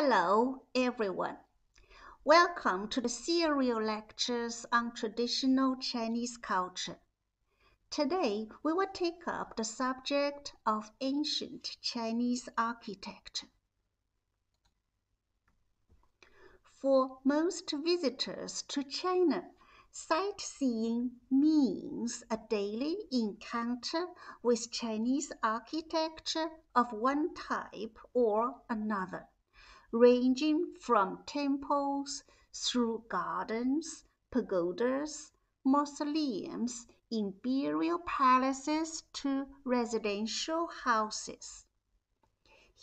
Hello, everyone. Welcome to the serial lectures on traditional Chinese culture. Today, we will take up the subject of ancient Chinese architecture. For most visitors to China, sightseeing means a daily encounter with Chinese architecture of one type or another, ranging from temples through gardens, pagodas, mausoleums, imperial palaces to residential houses.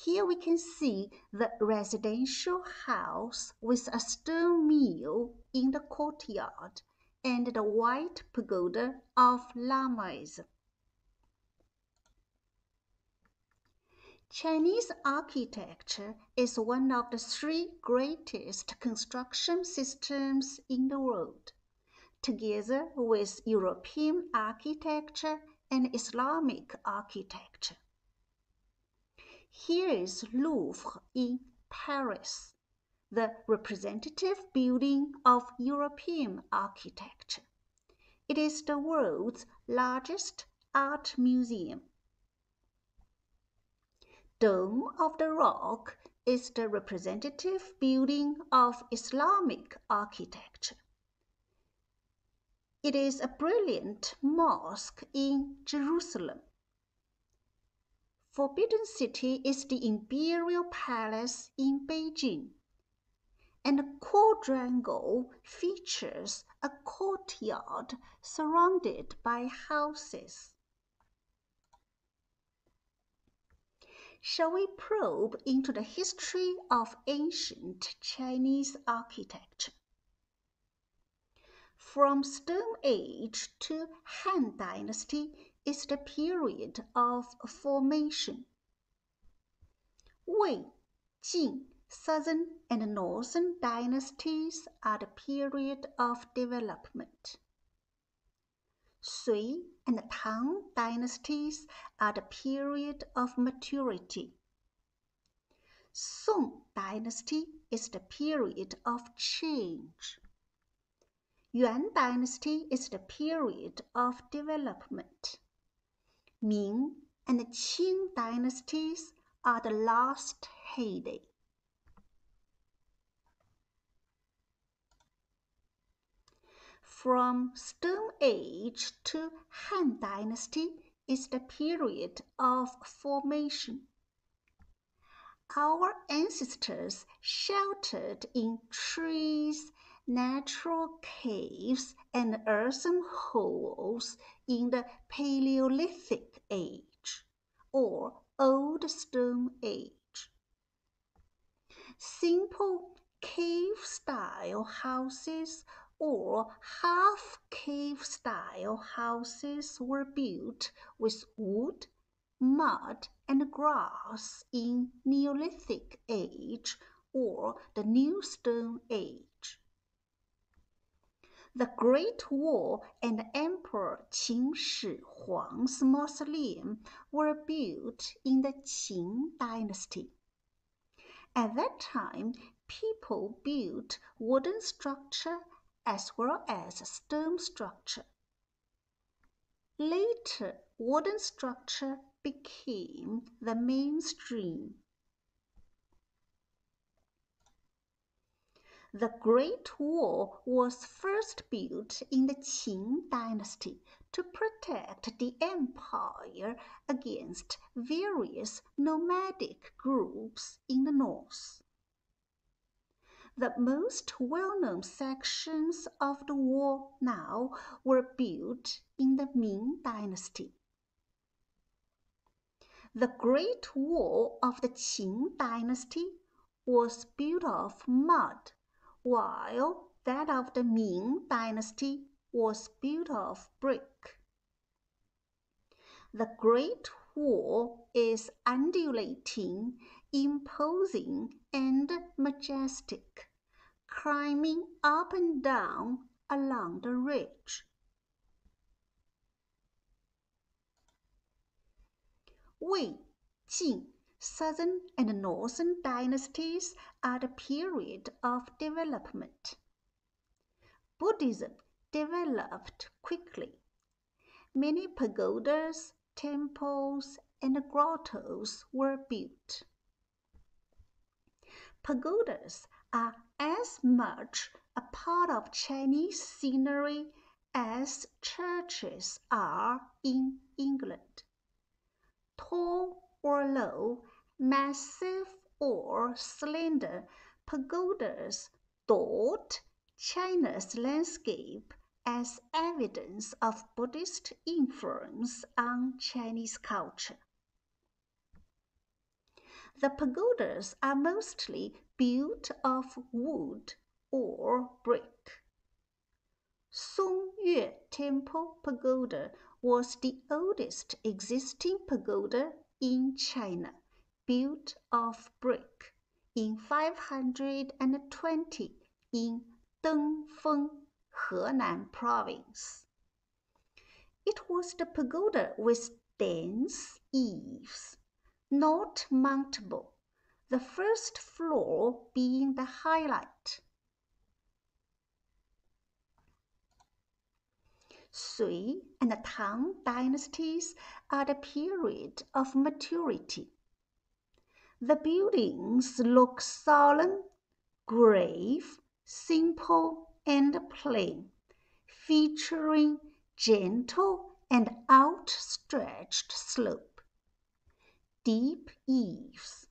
Here we can see the residential house with a stone mill in the courtyard and the white pagoda of Lamaism. Chinese architecture is one of the three greatest construction systems in the world, together with European architecture and Islamic architecture. Here is Louvre in Paris, the representative building of European architecture. It is the world's largest art museum. Dome of the Rock is the representative building of Islamic architecture. It is a brilliant mosque in Jerusalem. Forbidden City is the Imperial Palace in Beijing, and the quadrangle features a courtyard surrounded by houses. Shall we probe into the history of ancient Chinese architecture? From Stone Age to Han Dynasty is the period of formation. Wei, Jing, Southern and Northern dynasties are the period of development. Sui and Tang dynasties are the period of maturity. Song dynasty is the period of change. Yuan dynasty is the period of development. Ming and Qing dynasties are the last heyday. From Stone Age to Han Dynasty is the period of formation. Our ancestors sheltered in trees, natural caves, and earthen holes in the Paleolithic Age or Old Stone Age. Simple cave-style houses or half-cave style houses were built with wood, mud, and grass in Neolithic Age or the New Stone Age. The Great Wall and Emperor Qin Shi Huang's mausoleum were built in the Qing Dynasty. At that time, people built wooden structure as well as stone structure. Later, wooden structure became the mainstream. The Great Wall was first built in the Qing Dynasty to protect the empire against various nomadic groups in the north. The most well-known sections of the wall now were built in the Ming Dynasty. The Great Wall of the Qing Dynasty was built of mud, while that of the Ming Dynasty was built of brick. The Great Wall is undulating, imposing, and majestic, climbing up and down along the ridge. Wei, Jing, Southern and Northern dynasties are the period of development. Buddhism developed quickly. Many pagodas, temples, and grottos were built. Pagodas are as much a part of Chinese scenery as churches are in England. Tall or low, massive or slender, pagodas dot China's landscape as evidence of Buddhist influence on Chinese culture. The pagodas are mostly built of wood or brick. Song Yue Temple Pagoda was the oldest existing pagoda in China, built of brick, in 520 in Dengfeng, Henan province. It was the pagoda with dense eaves, not mountable, the first floor being the highlight. Sui and Tang dynasties are the period of maturity. The buildings look solemn, grave, simple, and plain, featuring gentle and outstretched slope, deep eaves,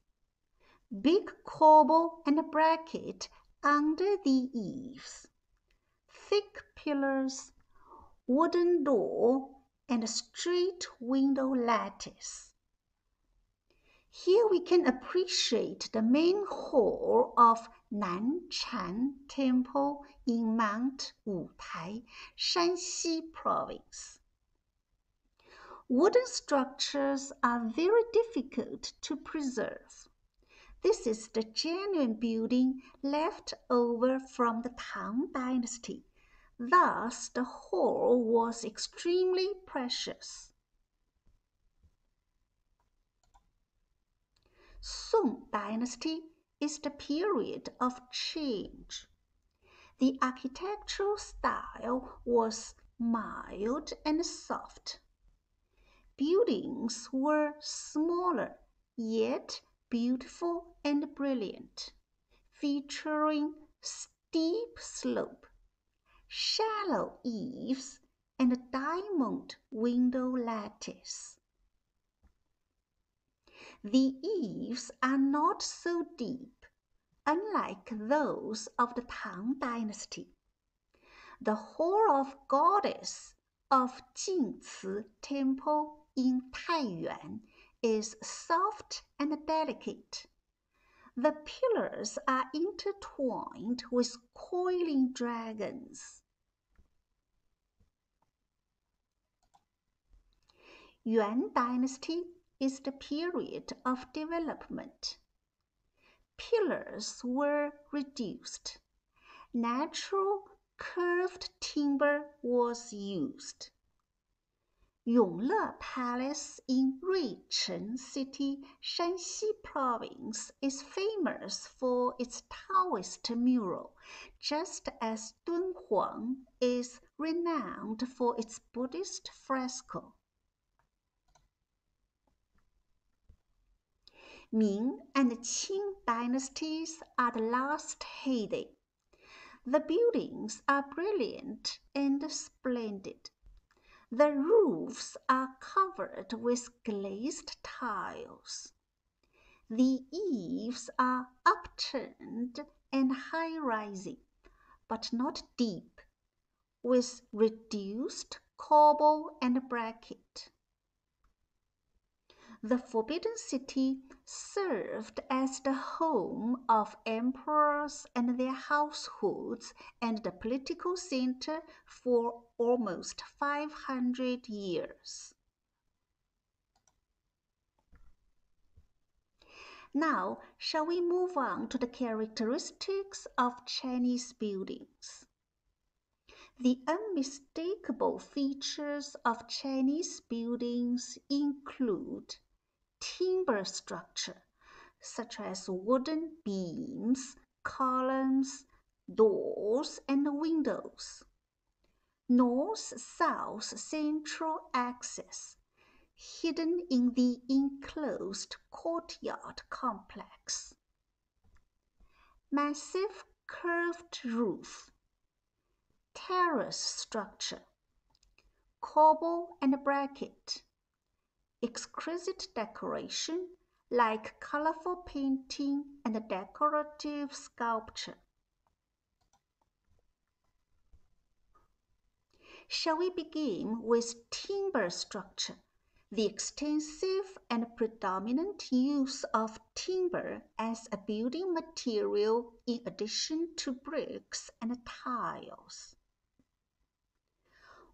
big corbel and bracket under the eaves, thick pillars, wooden door, and straight window lattice. Here we can appreciate the main hall of Nan Chan Temple in Mount Wu Tai, Shanxi province. Wooden structures are very difficult to preserve. This is the genuine building left over from the Tang dynasty. Thus, the hall was extremely precious. Song dynasty is the period of change. The architectural style was mild and soft. Buildings were smaller, yet beautiful and brilliant, featuring steep slope, shallow eaves, and diamond window lattice. The eaves are not so deep, unlike those of the Tang dynasty. The Hall of Goddess of Jingci Temple in Taiyuan is soft and delicate. The pillars are intertwined with coiling dragons. Yuan dynasty is the period of development. Pillars were reduced. Natural curved timber was used. Yongle Palace in Ruicheng City, Shanxi province is famous for its Taoist mural, just as Dunhuang is renowned for its Buddhist fresco. Ming and Qing dynasties are the last heyday. The buildings are brilliant and splendid. The roofs are covered with glazed tiles. The eaves are upturned and high-rising, but not deep, with reduced corbel and bracket. The Forbidden City served as the home of emperors and their households and the political center for almost 500 years. Now, shall we move on to the characteristics of Chinese buildings? The unmistakable features of Chinese buildings include timber structure, such as wooden beams, columns, doors, and windows. North-south central axis, hidden in the enclosed courtyard complex. Massive curved roof. Terrace structure. Corbel and bracket. Exquisite decoration like colorful painting and decorative sculpture. Shall we begin with timber structure? The extensive and predominant use of timber as a building material in addition to bricks and tiles.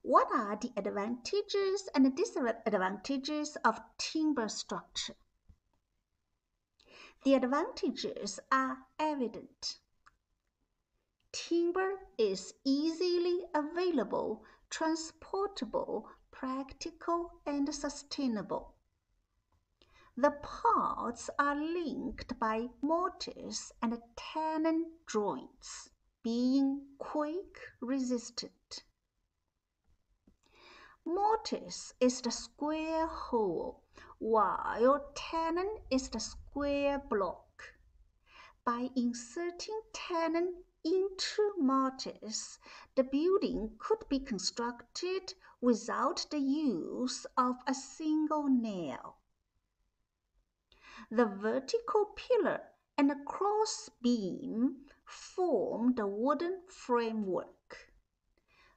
What are the advantages and disadvantages of timber structure? The advantages are evident. Timber is easily available, transportable, practical, and sustainable. The parts are linked by mortars and tenon joints, being quake-resistant. Mortars is the square hole, while tenon is the square block. By inserting tenon into mortars, the building could be constructed without the use of a single nail. The vertical pillar and a cross beam form the wooden framework.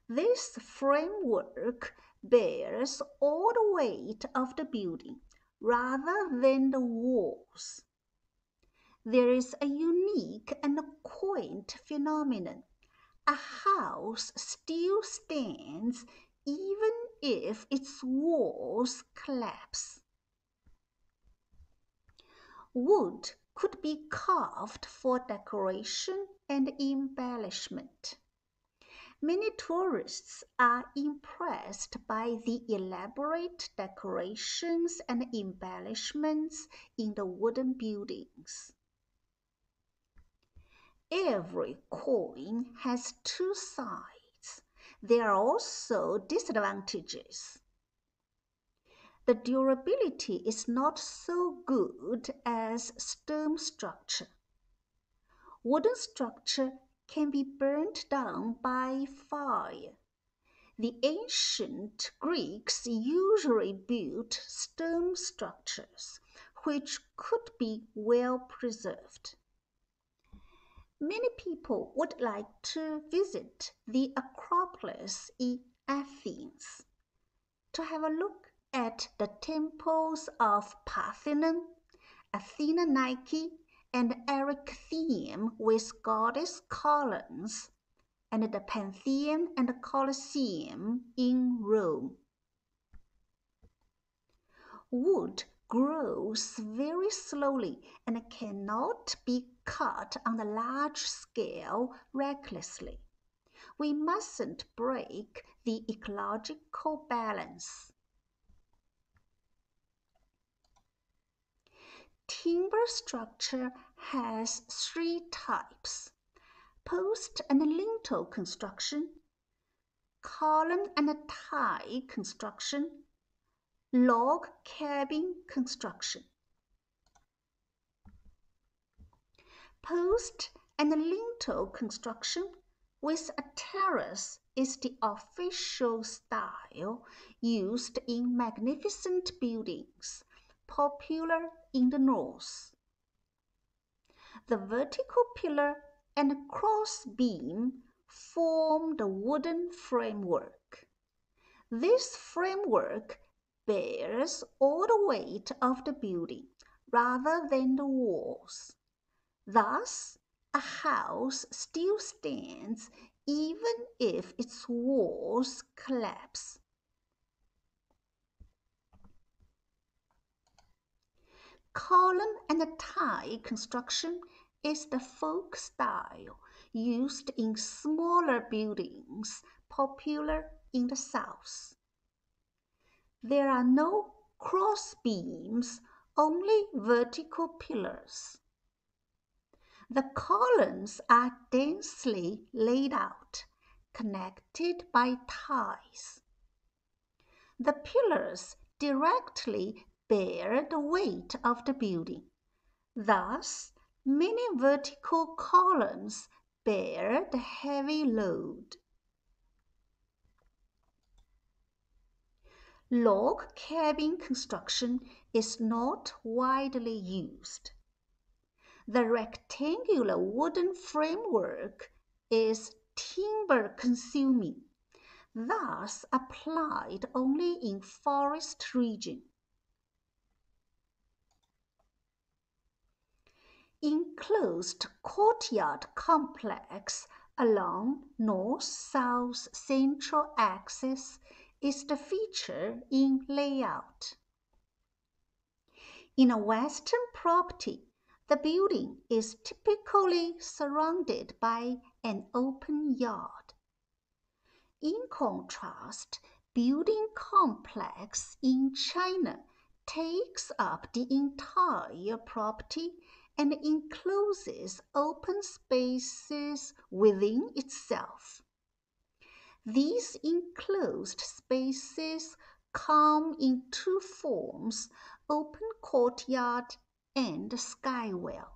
This framework bears all the weight of the building rather than the walls. There is a unique and quaint phenomenon. A house still stands even if its walls collapse. Wood could be carved for decoration and embellishment. Many tourists are impressed by the elaborate decorations and embellishments in the wooden buildings. Every coin has two sides. There are also disadvantages. The durability is not so good as stone structure. Wooden structure can be burnt down by fire. The ancient Greeks usually built stone structures, which could be well preserved. Many people would like to visit the Acropolis in Athens, to have a look at the temples of Parthenon, Athena Nike, and Erechtheum with goddess columns, and the Pantheon and the Colosseum in Rome. Wood grows very slowly and cannot be cut on a large scale recklessly. We mustn't break the ecological balance. Timber structure has three types: post and lintel construction, column and tie construction, log cabin construction. Post and lintel construction with a terrace is the official style used in magnificent buildings, popular in the north. The vertical pillar and cross beam form the wooden framework. This framework bears all the weight of the building rather than the walls. Thus, a house still stands even if its walls collapse. Column and tie construction is the folk style used in smaller buildings, popular in the south. There are no cross beams only vertical pillars. The columns are densely laid out, connected by ties. The pillars directly bear the weight of the building. Thus, many vertical columns bear the heavy load. Log cabin construction is not widely used. The rectangular wooden framework is timber-consuming, thus applied only in forest region. Enclosed courtyard complex along north-south central axis is the feature in layout. In a Western property, the building is typically surrounded by an open yard. In contrast, building complex in China takes up the entire property and encloses open spaces within itself. These enclosed spaces come in two forms: open courtyard and skywell.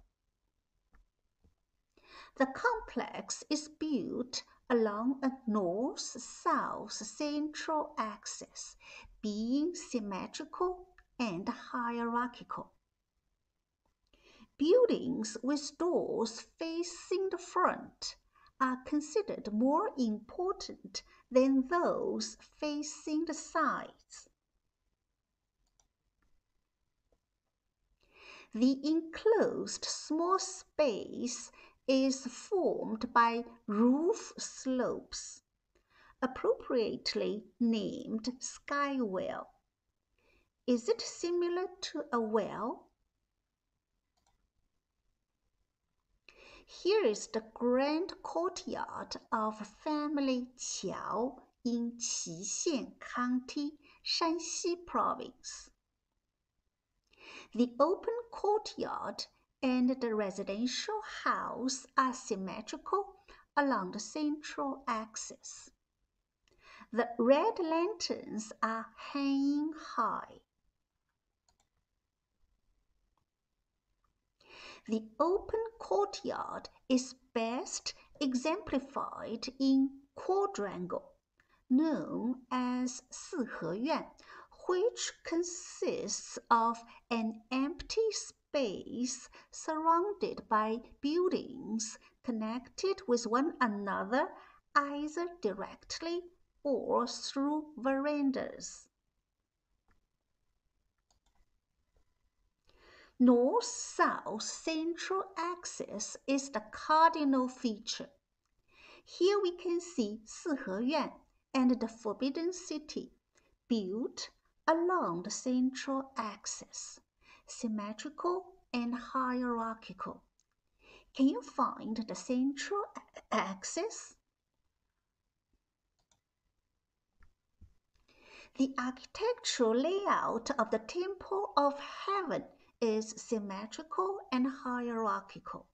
The complex is built along a north-south central axis, being symmetrical and hierarchical. Buildings with doors facing the front are considered more important than those facing the sides. The enclosed small space is formed by roof slopes, appropriately named skywell. Is it similar to a well? Here is the grand courtyard of family Qiao in Qixian County, Shanxi Province. The open courtyard and the residential house are symmetrical along the central axis. The red lanterns are hanging high. The open courtyard is best exemplified in quadrangle, known as Siheyuan, which consists of an empty space surrounded by buildings connected with one another either directly or through verandas. North-south central axis is the cardinal feature. Here we can see Siheyuan and the Forbidden City built along the central axis, symmetrical and hierarchical. Can you find the central axis? The architectural layout of the Temple of Heaven is symmetrical and hierarchical.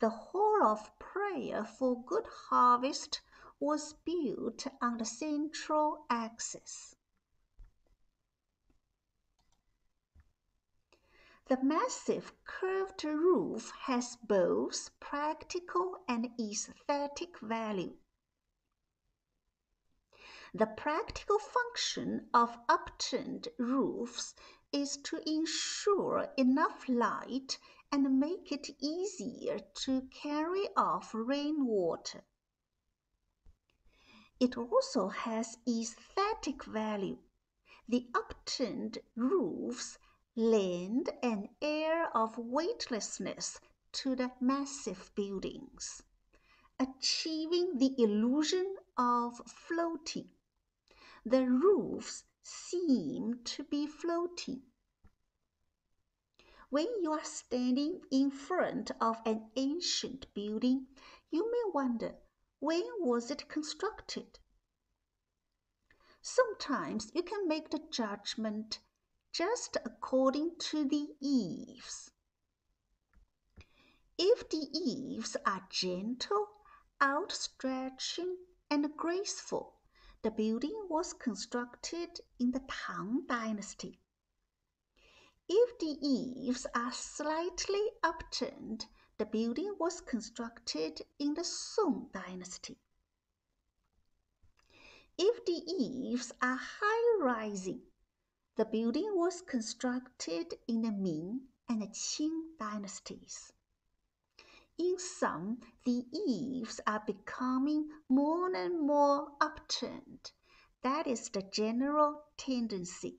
The Hall of Prayer for Good Harvest was built on the central axis. The massive curved roof has both practical and aesthetic value. The practical function of upturned roofs is to ensure enough light and make it easier to carry off rainwater. It also has aesthetic value. The upturned roofs lend an air of weightlessness to the massive buildings, achieving the illusion of floating. The roofs seem to be floating. When you are standing in front of an ancient building, you may wonder, when was it constructed? Sometimes you can make the judgment, just according to the eaves. If the eaves are gentle, outstretching, and graceful, the building was constructed in the Tang Dynasty. If the eaves are slightly upturned, the building was constructed in the Song Dynasty. If the eaves are high-rising, the building was constructed in the Ming and the Qing dynasties. In some, the eaves are becoming more and more upturned. That is the general tendency.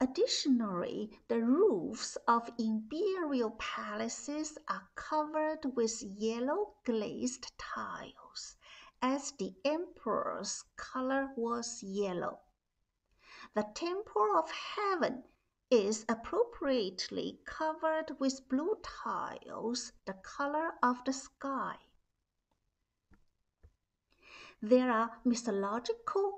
Additionally, the roofs of imperial palaces are covered with yellow glazed tiles, as the emperor's color was yellow. The Temple of Heaven is appropriately covered with blue tiles, the color of the sky. There are mythological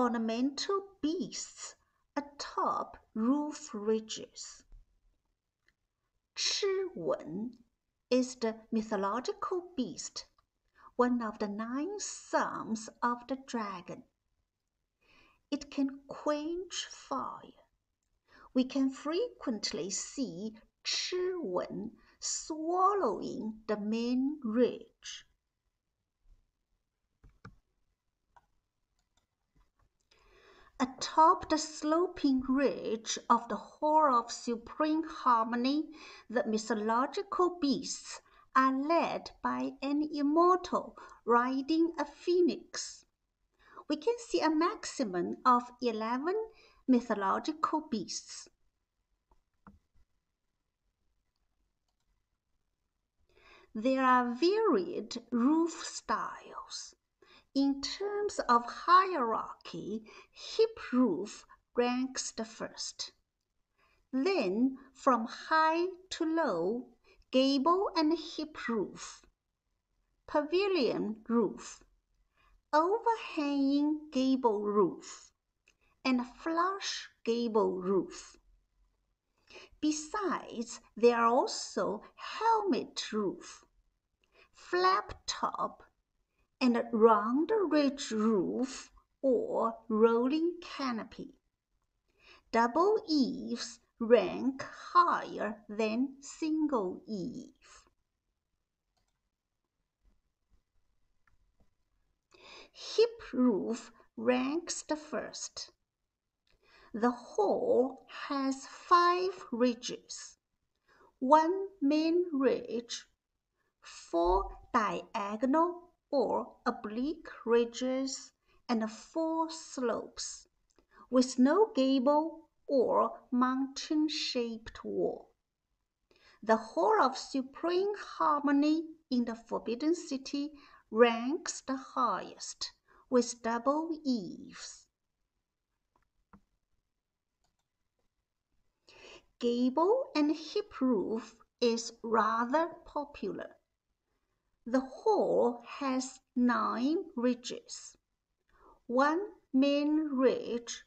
ornamental beasts atop roof ridges. Chiwen is the mythological beast, one of the 9 sons of the dragon. It can quench fire. We can frequently see Chiwen swallowing the main ridge. Atop the sloping ridge of the Hall of Supreme Harmony, the mythological beasts are led by an immortal riding a phoenix. We can see a maximum of 11 mythological beasts. There are varied roof styles. In terms of hierarchy, hip roof ranks the first. Then, from high to low, gable and hip roof, pavilion roof, overhanging gable roof, and flush gable roof. Besides, there are also helmet roof, flap top, and a round ridge roof or rolling canopy. Double eaves rank higher than single eave. Hip roof ranks the first. The hall has 5 ridges, 1 main ridge, 4 diagonal or oblique ridges, and 4 slopes, with no gable or mountain-shaped wall. The Hall of Supreme Harmony in the Forbidden City ranks the highest, with double eaves. Gable and hip roof is rather popular. The hall has 9 ridges, 1 main ridge,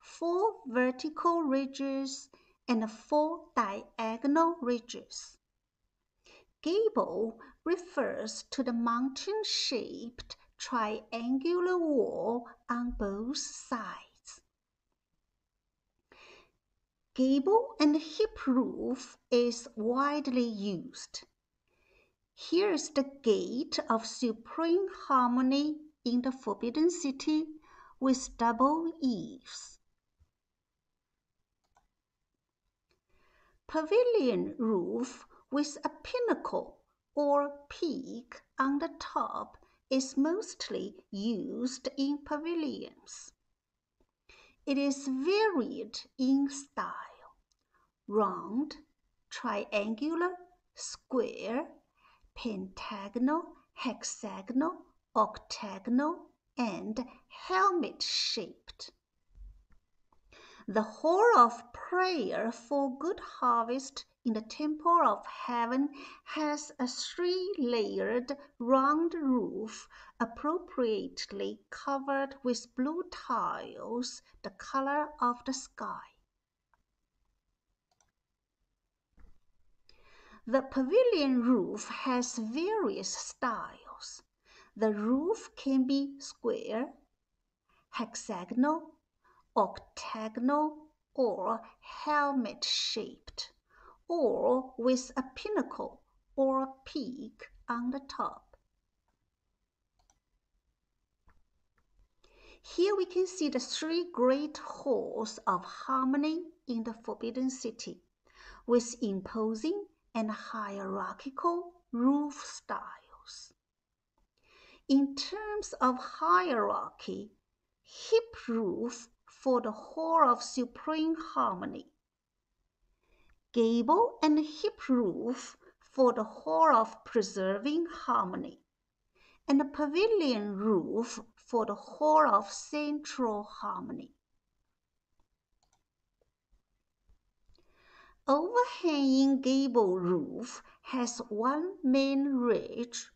4 vertical ridges, and 4 diagonal ridges. Gable refers to the mountain-shaped triangular wall on both sides. Gable and hip roof is widely used. Here is the Gate of Supreme Harmony in the Forbidden City with double eaves. Pavilion roof with a pinnacle or peak on the top is mostly used in pavilions. It is varied in style: round, triangular, square, pentagonal, hexagonal, octagonal, and helmet-shaped. The Hall of Prayer for Good Harvest in the Temple of Heaven has a three-layered round roof appropriately covered with blue tiles, the color of the sky. The pavilion roof has various styles. The roof can be square, hexagonal, octagonal, or helmet-shaped, or with a pinnacle or peak on the top. Here we can see the three great halls of harmony in the Forbidden City, with imposing and hierarchical roof styles. In terms of hierarchy, hip roof for the Hall of Supreme Harmony, gable and hip roof for the Hall of Preserving Harmony, and a pavilion roof for the Hall of Central Harmony. Overhanging gable roof has one main ridge,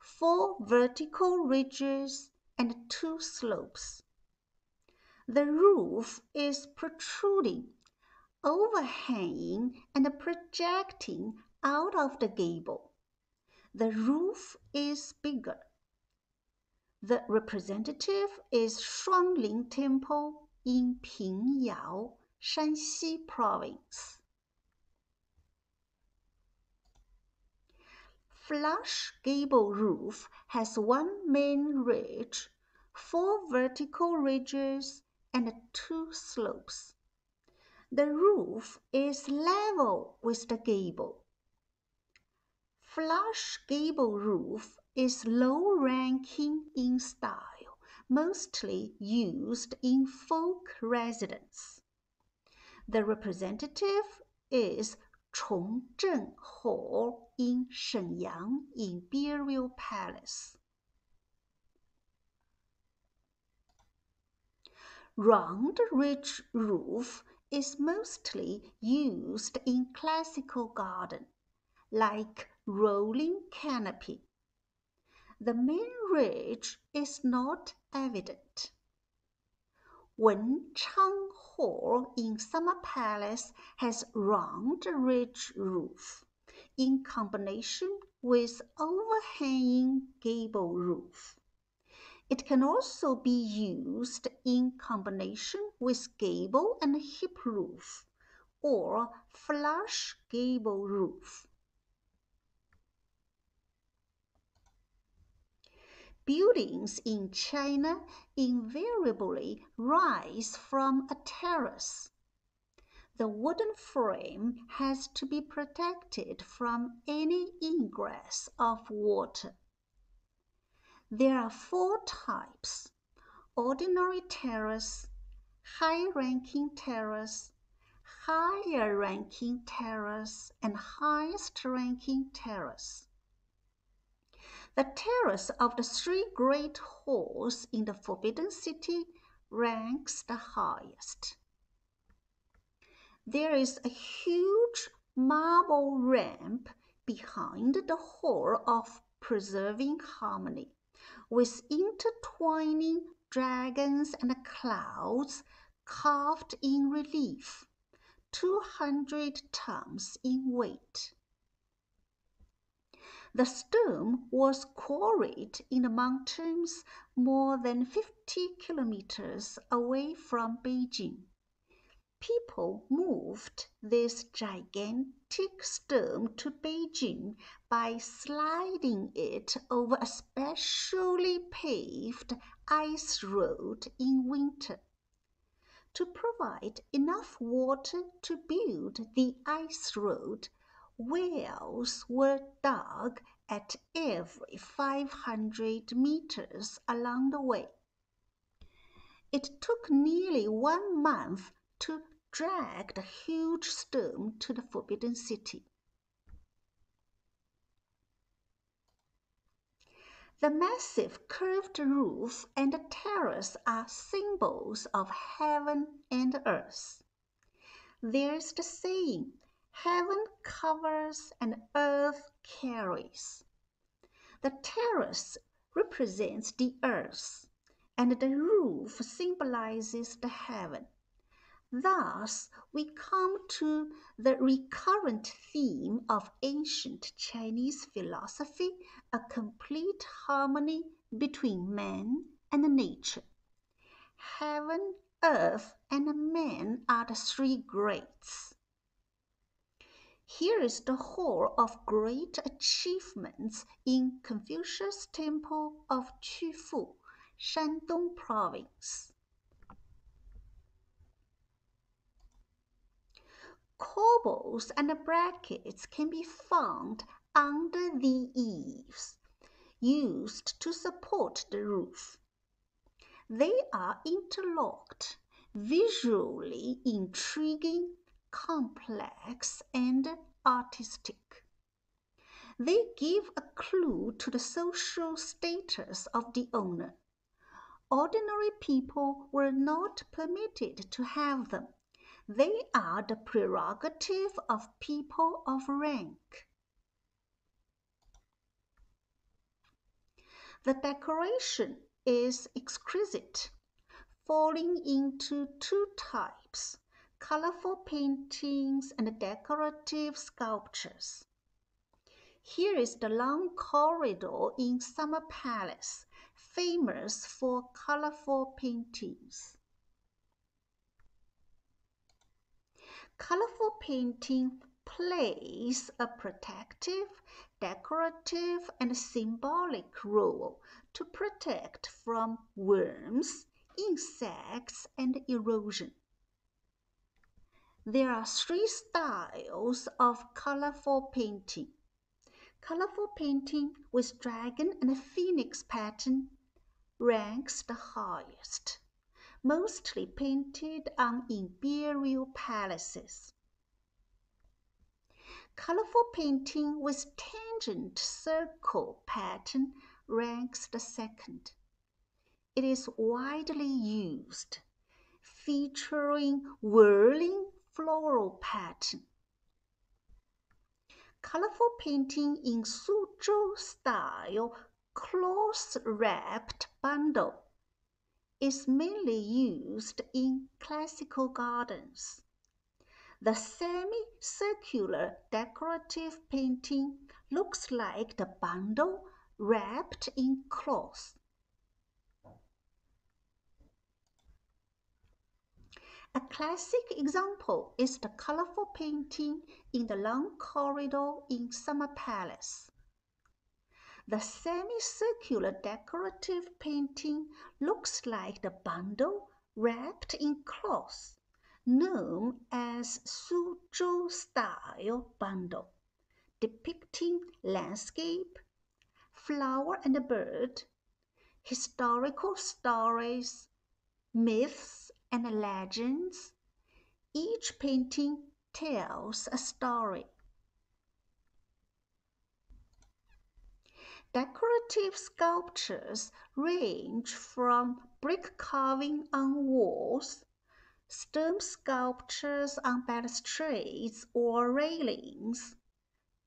four vertical ridges, and two slopes. The roof is protruding, overhanging, and projecting out of the gable. The roof is bigger. The representative is Shuangling Temple in Pingyao, Shanxi Province. Flush gable roof has one main ridge, four vertical ridges, and two slopes. The roof is level with the gable. Flush gable roof is low-ranking in style, mostly used in folk residence. The representative is Chongzheng Hall in Shenyang Imperial Palace. Round ridge roof is mostly used in classical garden, like rolling canopy. The main ridge is not evident. Wenchang Hall in Summer Palace has round ridge roof in combination with overhanging gable roof. It can also be used in combination with gable and hip roof or flush gable roof. Buildings in China invariably rise from a terrace. The wooden frame has to be protected from any ingress of water. There are four types: ordinary terrace, high-ranking terrace, higher-ranking terrace, and highest-ranking terrace. The terrace of the three great halls in the Forbidden City ranks the highest. There is a huge marble ramp behind the Hall of Preserving Harmony, with intertwining dragons and clouds carved in relief, 200 tons in weight. The stone was quarried in the mountains more than 50 kilometers away from Beijing. People moved this gigantic stone to Beijing by sliding it over a specially paved ice road in winter, to provide enough water to build the ice road. Wells were dug at every 500 meters along the way. It took nearly 1 month to drag the huge stone to the Forbidden City. The massive curved roof and the terrace are symbols of heaven and earth. There's the saying, "Heaven covers and earth carries. The terrace represents the earth, and the roof symbolizes the heaven. Thus, we come to the recurrent theme of ancient Chinese philosophy, a complete harmony between man and nature. Heaven, earth, and man are the three greats. Here is the hall of great achievements in Confucius Temple of Qufu, Shandong Province. Corbels and brackets can be found under the eaves, used to support the roof. They are interlocked, visually intriguing, complex, and artistic. They give a clue to the social status of the owner. Ordinary people were not permitted to have them. They are the prerogative of people of rank. The decoration is exquisite, falling into two types: colorful paintings and decorative sculptures. Here is the long corridor in Summer Palace, famous for colorful paintings. Colorful painting plays a protective, decorative, and symbolic role to protect from worms, insects, and erosion. There are three styles of colorful painting: colorful painting with dragon and phoenix pattern ranks the highest, mostly painted on imperial palaces. Colorful painting with tangent circle pattern ranks the second. It is widely used, featuring whirling floral pattern. Colorful painting in Suzhou style cloth-wrapped bundle is mainly used in classical gardens. The semi-circular decorative painting looks like the bundle wrapped in cloth. A classic example is the colorful painting in the long corridor in Summer Palace. The semicircular decorative painting looks like the bundle wrapped in cloth, known as Suzhou style bundle, depicting landscape, flower and bird, historical stories, myths and legends. Each painting tells a story. Decorative sculptures range from brick carving on walls, stone sculptures on balustrades or railings,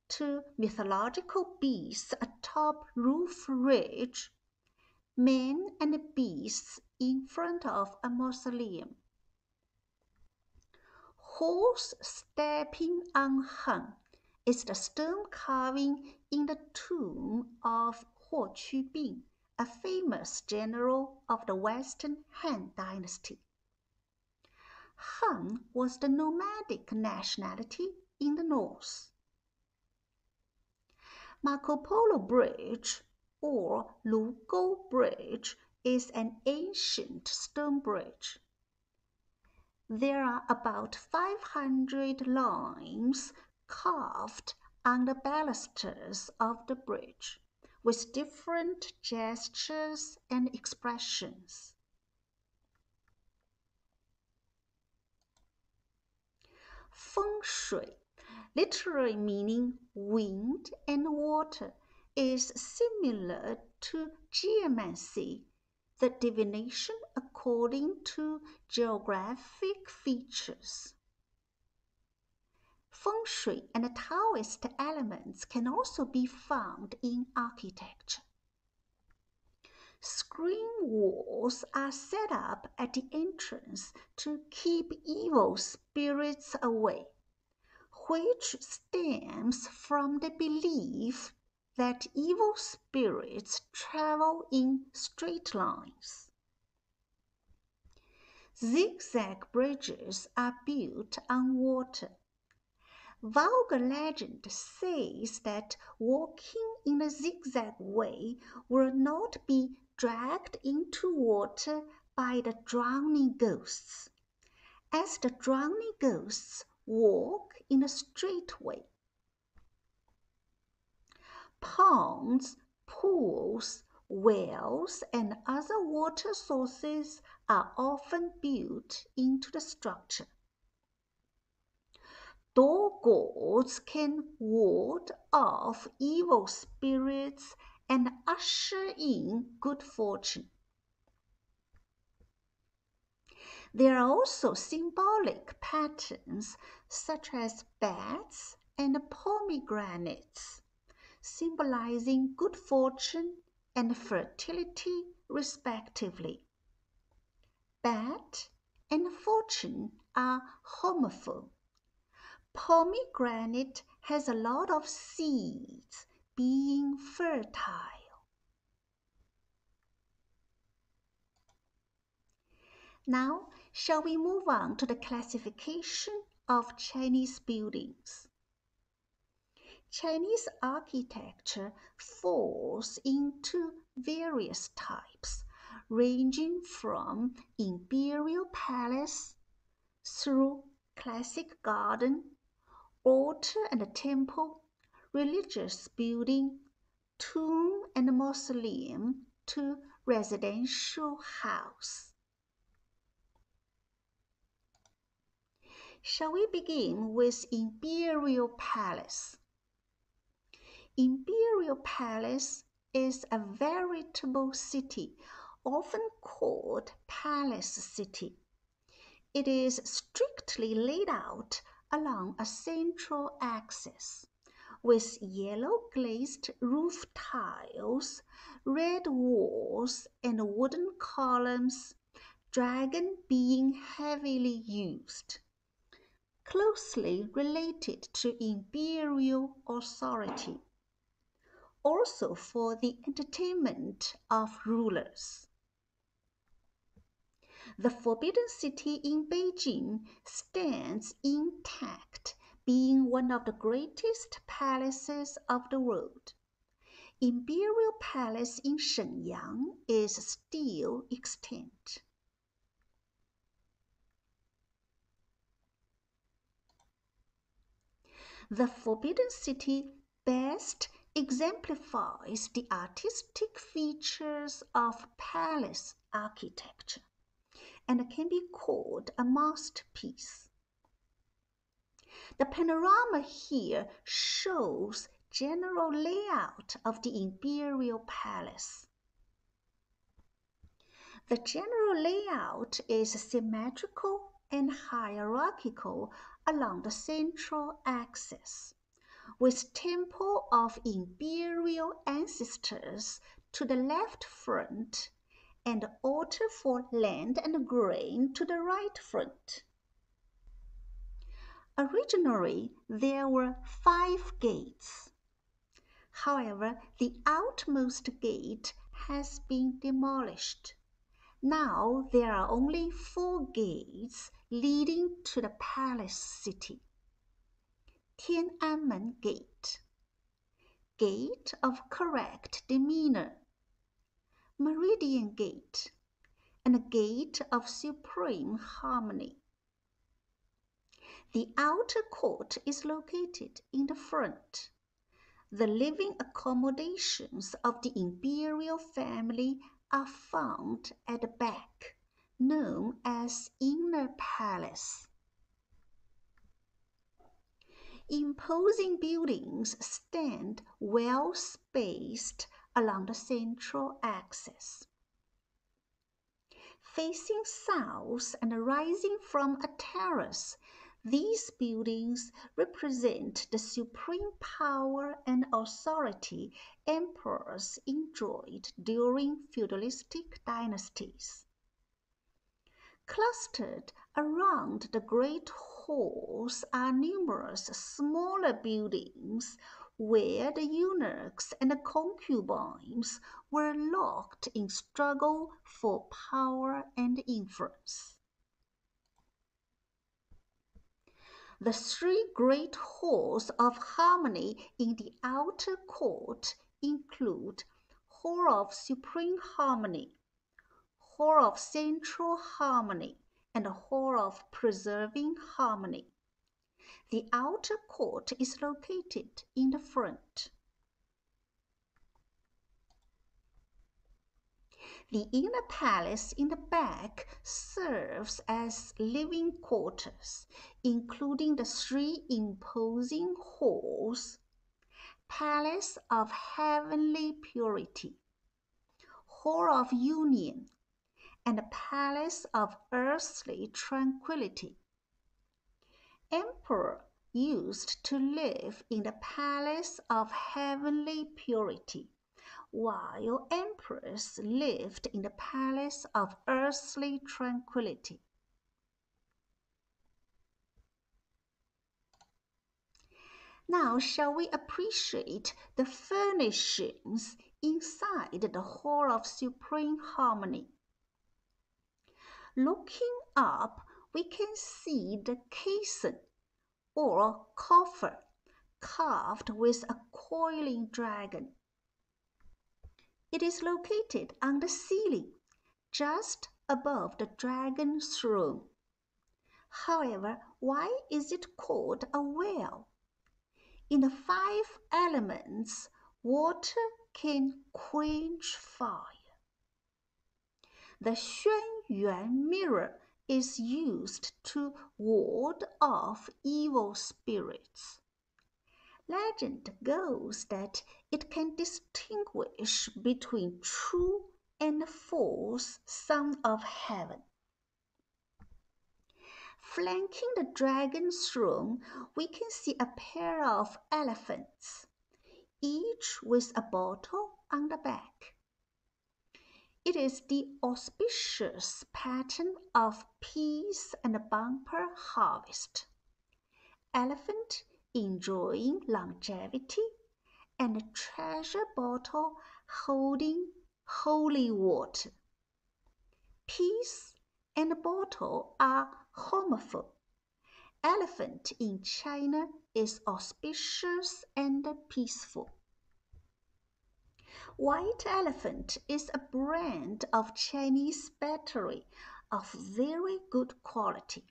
to mythological beasts atop roof ridge, men and beasts in front of a mausoleum, horse stepping on Hun is the stone carving in the tomb of Huo Qubing, a famous general of the Western Han dynasty. Han was the nomadic nationality in the north. Marco Polo Bridge, or Lugou Bridge, is an ancient stone bridge. There are about 500 lines carved on the balusters of the bridge, with different gestures and expressions. Feng Shui, literally meaning wind and water, is similar to geomancy, the divination according to geographic features. feng shui and Taoist elements can also be found in architecture. Screen walls are set up at the entrance to keep evil spirits away, which stems from the belief that evil spirits travel in straight lines. Zigzag bridges are built on water. Vulgar legend says that walking in a zigzag way will not be dragged into water by the drowning ghosts, as the drowning ghosts walk in a straight way. Ponds, pools, wells, and other water sources are often built into the structure. Door guards can ward off evil spirits and usher in good fortune. There are also symbolic patterns such as bats and pomegranates, symbolizing good fortune and fertility respectively. Bat and fortune are homophone. Pomegranate has a lot of seeds, being fertile. Now, shall we move on to the classification of Chinese buildings? Chinese architecture falls into various types, ranging from imperial palace through classic garden, altar and temple, religious building, tomb and mausoleum, to residential house. Shall we begin with Imperial Palace? Imperial Palace is a veritable city, often called Palace City. It is strictly laid out along a central axis, with yellow glazed roof tiles, red walls and wooden columns, dragon being heavily used, closely related to imperial authority, also for the entertainment of rulers. The Forbidden City in Beijing stands intact, being one of the greatest palaces of the world. Imperial Palace in Shenyang is still extant. The Forbidden City best exemplifies the artistic features of palace architecture, and can be called a masterpiece. The panorama here shows general layout of the imperial palace. The general layout is symmetrical and hierarchical along the central axis, with temple of imperial ancestors to the left front and altar for land and grain to the right front. Originally, there were 5 gates. However, the outmost gate has been demolished. Now there are only 4 gates leading to the palace city. Tiananmen Gate, Gate of Correct Demeanor, Meridian Gate, and a Gate of Supreme Harmony. The outer court is located in the front. The living accommodations of the imperial family are found at the back, known as Inner Palace. Imposing buildings stand well spaced along the central axis, facing south and rising from a terrace. These buildings represent the supreme power and authority emperors enjoyed during feudalistic dynasties. Clustered around the great halls are numerous smaller buildings where the eunuchs and the concubines were locked in struggle for power and influence. The three great halls of harmony in the outer court include Hall of Supreme Harmony, Hall of Central Harmony, and Hall of Preserving Harmony. The outer court is located in the front. The inner palace in the back serves as living quarters, including the three imposing halls: Palace of Heavenly Purity, Hall of Union, and the Palace of Earthly Tranquility. Emperor used to live in the Palace of Heavenly Purity, while emperors lived in the Palace of Earthly Tranquility. Now, shall we appreciate the furnishings inside the Hall of Supreme Harmony? Looking up, we can see the caisson, or coffer, carved with a coiling dragon. It is located on the ceiling, just above the dragon throne. However, why is it called a well? In the five elements, water can quench fire. The Shenyuan mirror is used to ward off evil spirits. Legend goes that it can distinguish between true and false sons of heaven. Flanking the dragon throne, we can see a pair of elephants, each with a bottle on the back. It is the auspicious pattern of peace and bumper harvest. Elephant enjoying longevity, and a treasure bottle holding holy water. Peace and bottle are homophone. Elephant in China is auspicious and peaceful. White elephant is a brand of Chinese battery of very good quality.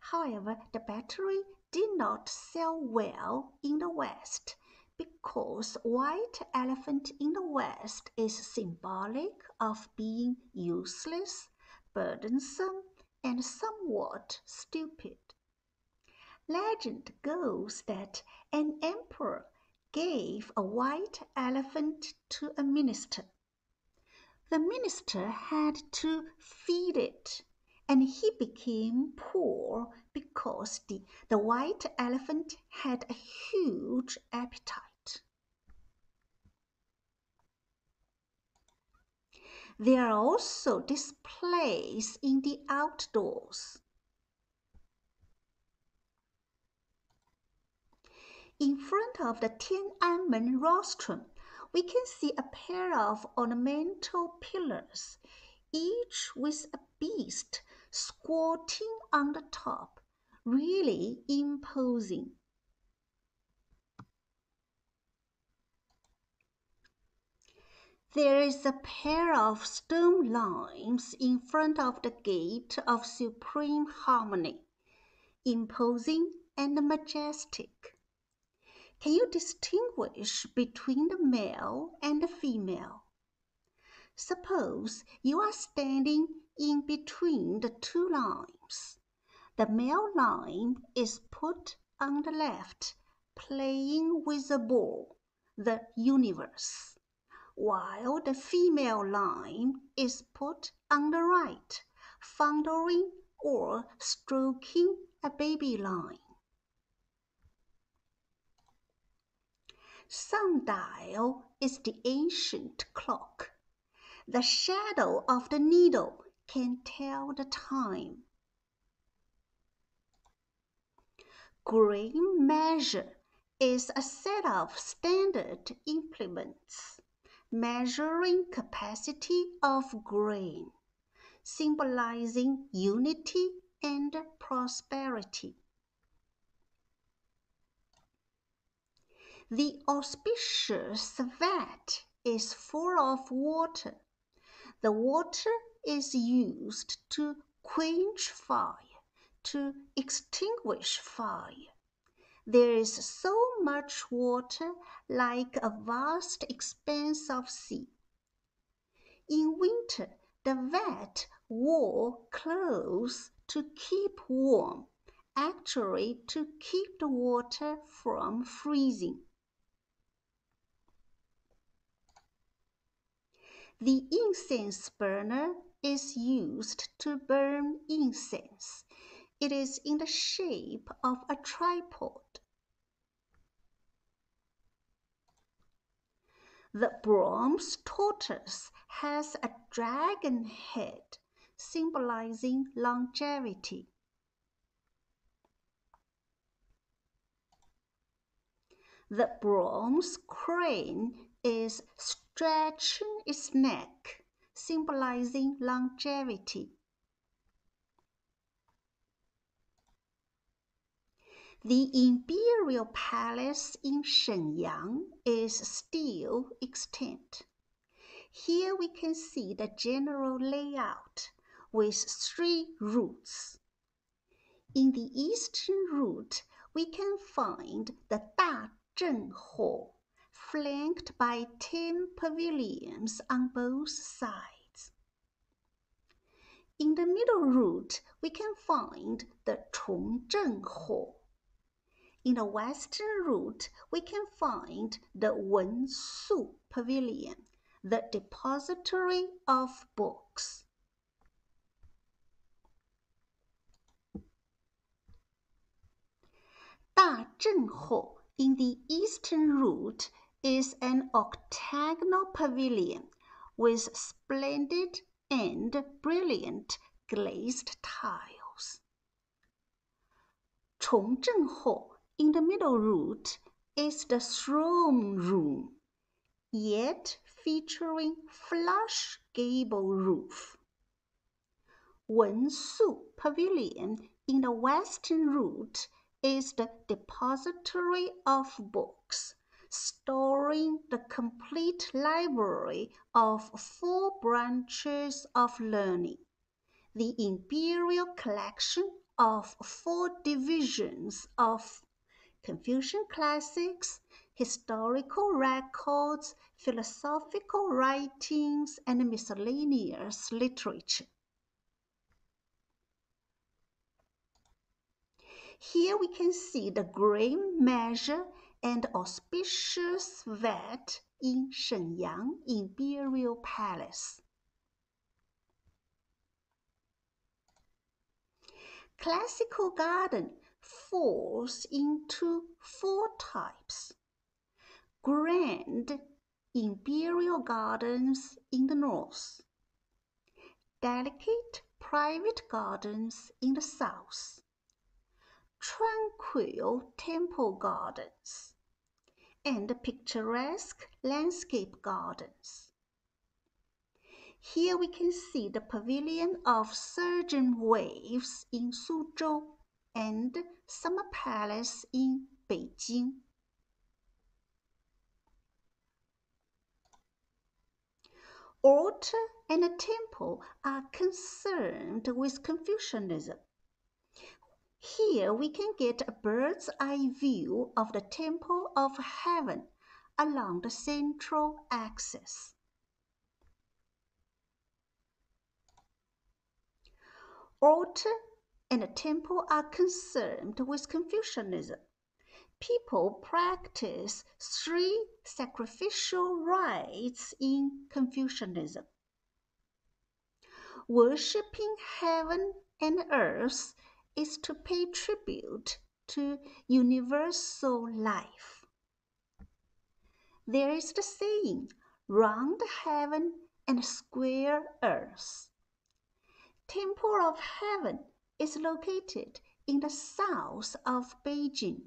However, the battery did not sell well in the West because white elephant in the West is symbolic of being useless, burdensome, and somewhat stupid. Legend goes that an emperor gave a white elephant to a minister. The minister had to feed it, and he became poor because the white elephant had a huge appetite. There are also displays in the outdoors. In front of the Tiananmen rostrum, we can see a pair of ornamental pillars, each with a beast squatting on the top, really imposing. There is a pair of stone lions in front of the Gate of Supreme Harmony, imposing and majestic. Can you distinguish between the male and the female? Suppose you are standing in between the two lions. The male lion is put on the left, playing with the ball, the universe, while the female lion is put on the right, fondling or stroking a baby lion. Sundial is the ancient clock. The shadow of the needle can tell the time. Grain measure is a set of standard implements measuring capacity of grain, symbolizing unity and prosperity. The auspicious vat is full of water. The water is used to quench fire, to extinguish fire. There is so much water, like a vast expanse of sea. In winter, the vat wore clothes to keep warm, actually to keep the water from freezing. The incense burner is used to burn incense. It is in the shape of a tripod. The bronze tortoise has a dragon head, symbolizing longevity. The bronze crane is stretching its neck, symbolizing longevity. The Imperial Palace in Shenyang is still extant. Here we can see the general layout with three routes. In the eastern route, we can find the Da Zheng Hall, flanked by 10 pavilions on both sides. In the middle route, we can find the Chongzheng Hall. In the western route, we can find the Wensu Pavilion, the depository of books. Da Zheng Hall in the eastern route is an octagonal pavilion with splendid and brilliant glazed tiles. Chongzheng Hall in the middle route is the throne room, yet featuring flush gable roof. Wensu Pavilion in the western route is the depository of books, storing the complete library of 4 branches of learning, the imperial collection of 4 divisions of Confucian classics, historical records, philosophical writings, and miscellaneous literature. Here we can see the grain measure and auspicious vat in Shenyang Imperial Palace. Classical garden falls into 4 types: grand imperial gardens in the north, delicate private gardens in the south, tranquil temple gardens, and picturesque landscape gardens. Here we can see the pavilion of surging waves in Suzhou and Summer Palace in Beijing. Altar and a temple are concerned with Confucianism. Here we can get a bird's eye view of the Temple of Heaven along the central axis. Altar and the temple are concerned with Confucianism. People practice 3 sacrificial rites in Confucianism: worshipping heaven and earth is to pay tribute to universal life. There is the saying, round heaven and square earth. Temple of Heaven is located in the south of Beijing.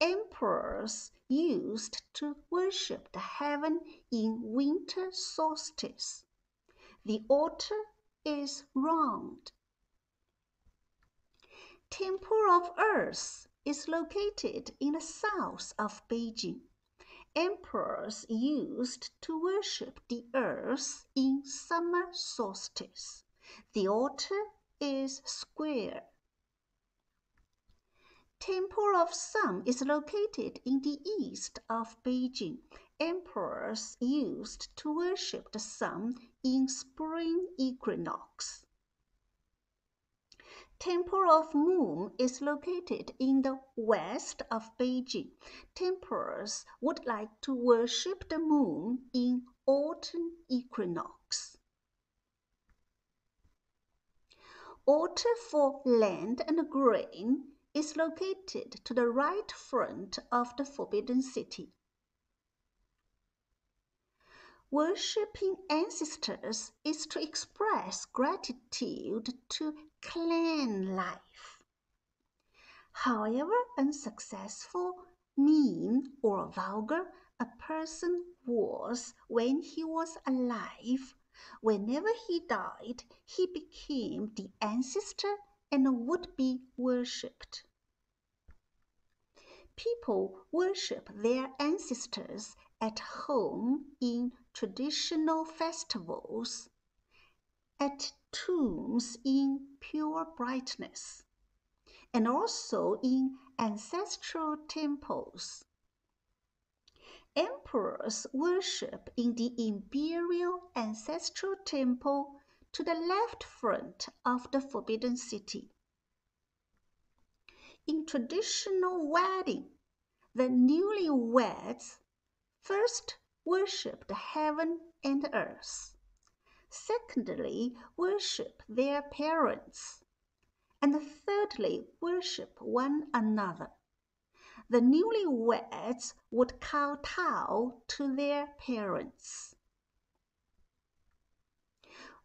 Emperors used to worship the heaven in winter solstice. The altar is round. Temple of Earth is located in the south of Beijing. Emperors used to worship the earth in summer solstice. The altar is square. Temple of Sun is located in the east of Beijing. Emperors used to worship the sun in spring equinox. Temple of Moon is located in the west of Beijing. Emperors would like to worship the moon in autumn equinox. Altar for land and grain is located to the right front of the Forbidden City. Worshipping ancestors is to express gratitude to clan life. However unsuccessful, mean, or vulgar a person was when he was alive, whenever he died, he became the ancestor and would be worshipped. People worship their ancestors at home in traditional festivals, at tombs in pure brightness, and also in ancestral temples. Emperors worship in the Imperial Ancestral Temple to the left front of the Forbidden City. In traditional wedding, the newlyweds first worship the heaven and earth, secondly worship their parents, and thirdly worship one another. The newlyweds would kowtow to their parents.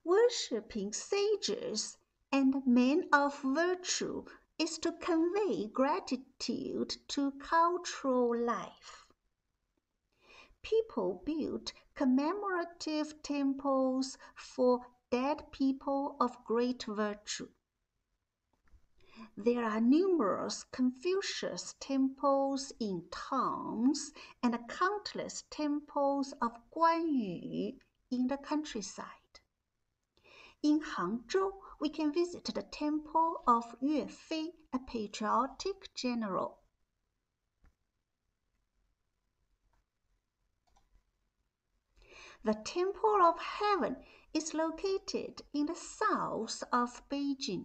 Worshipping sages and men of virtue is to convey gratitude to cultural life. People built commemorative temples for dead people of great virtue. There are numerous Confucius temples in towns and countless temples of Guan Yu in the countryside. In Hangzhou, we can visit the temple of Yue Fei, a patriotic general. The Temple of Heaven is located in the south of Beijing.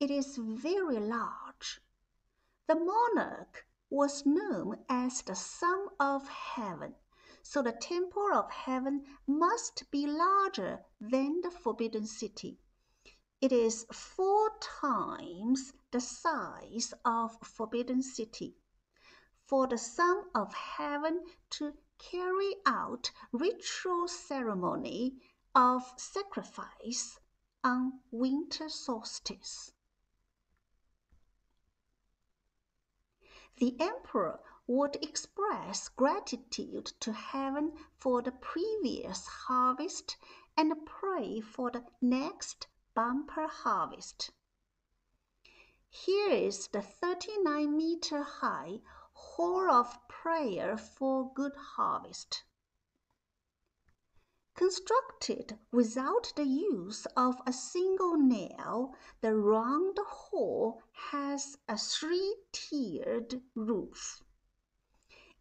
It is very large. The monarch was known as the Son of Heaven. So the Temple of Heaven must be larger than the Forbidden City. It is 4 times the size of Forbidden City. For the Son of Heaven to carry out ritual ceremony of sacrifice on winter solstice. The emperor would express gratitude to heaven for the previous harvest and pray for the next bumper harvest. Here is the 39-meter high Hall of Prayer for Good Harvest. Constructed without the use of a single nail, the round hall has a 3-tiered roof.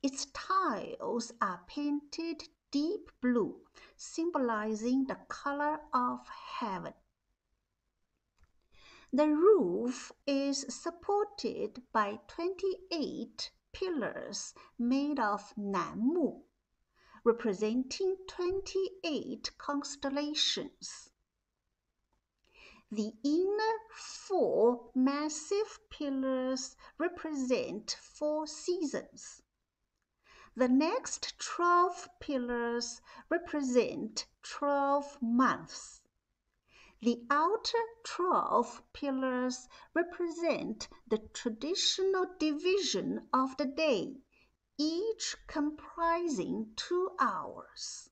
Its tiles are painted deep blue, symbolizing the color of heaven. The roof is supported by 28 pillars made of nanmu, representing 28 constellations. The inner four massive pillars represent four seasons. The next 12 pillars represent 12 months. The outer 12 pillars represent the traditional division of the day, each comprising 2 hours.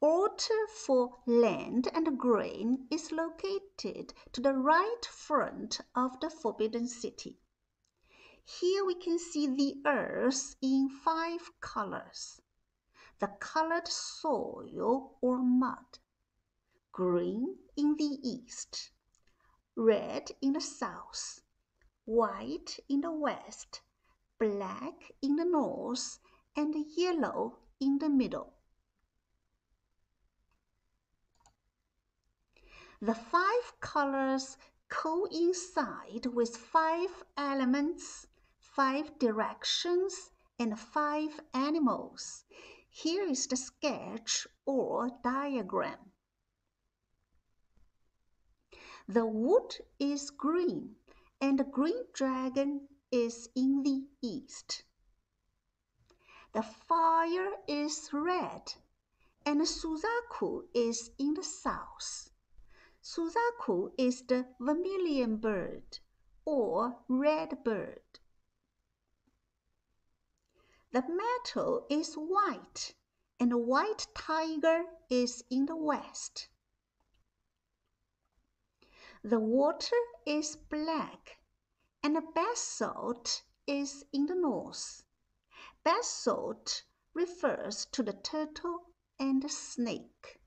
Altar for land and grain is located to the right front of the Forbidden City. Here we can see the earth in 5 colors: the colored soil or mud, green in the east, red in the south, white in the west, black in the north, and yellow in the middle. The 5 colors coincide with 5 elements, 5 directions, and 5 animals. Here is the sketch or diagram. The wood is green, and the green dragon is in the east. The fire is red, and Suzaku is in the south. Suzaku is the vermilion bird, or red bird. The metal is white, and the white tiger is in the west. The water is black, and the basalt is in the north. Basalt refers to the turtle and the snake.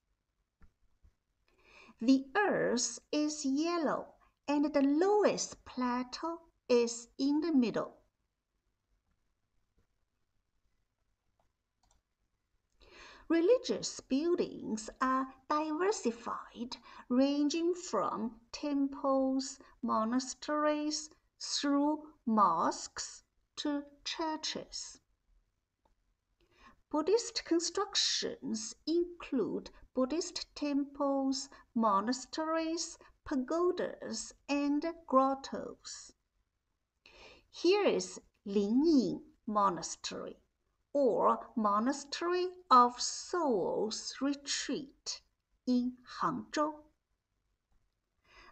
The earth is yellow, and the lowest plateau is in the middle. Religious buildings are diversified, ranging from temples, monasteries, through mosques to churches. Buddhist constructions include Buddhist temples, monasteries, pagodas, and grottos. Here is Lingying Monastery, or Monastery of Souls Retreat in Hangzhou.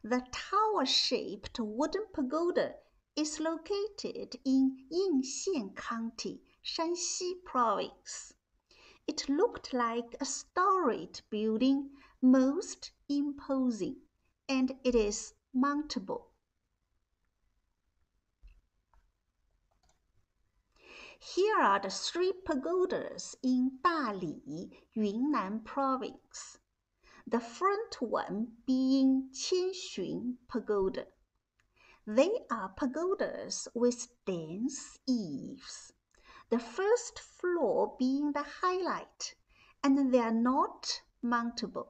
The tower-shaped wooden pagoda is located in Yingxian County, Shanxi Province. It looked like a storied building, most imposing, and it is mountable. Here are the 3 pagodas in Dali, Yunnan Province, the front one being Qianxun Pagoda. They are pagodas with dense eaves, the first floor being the highlight, and they are not mountable.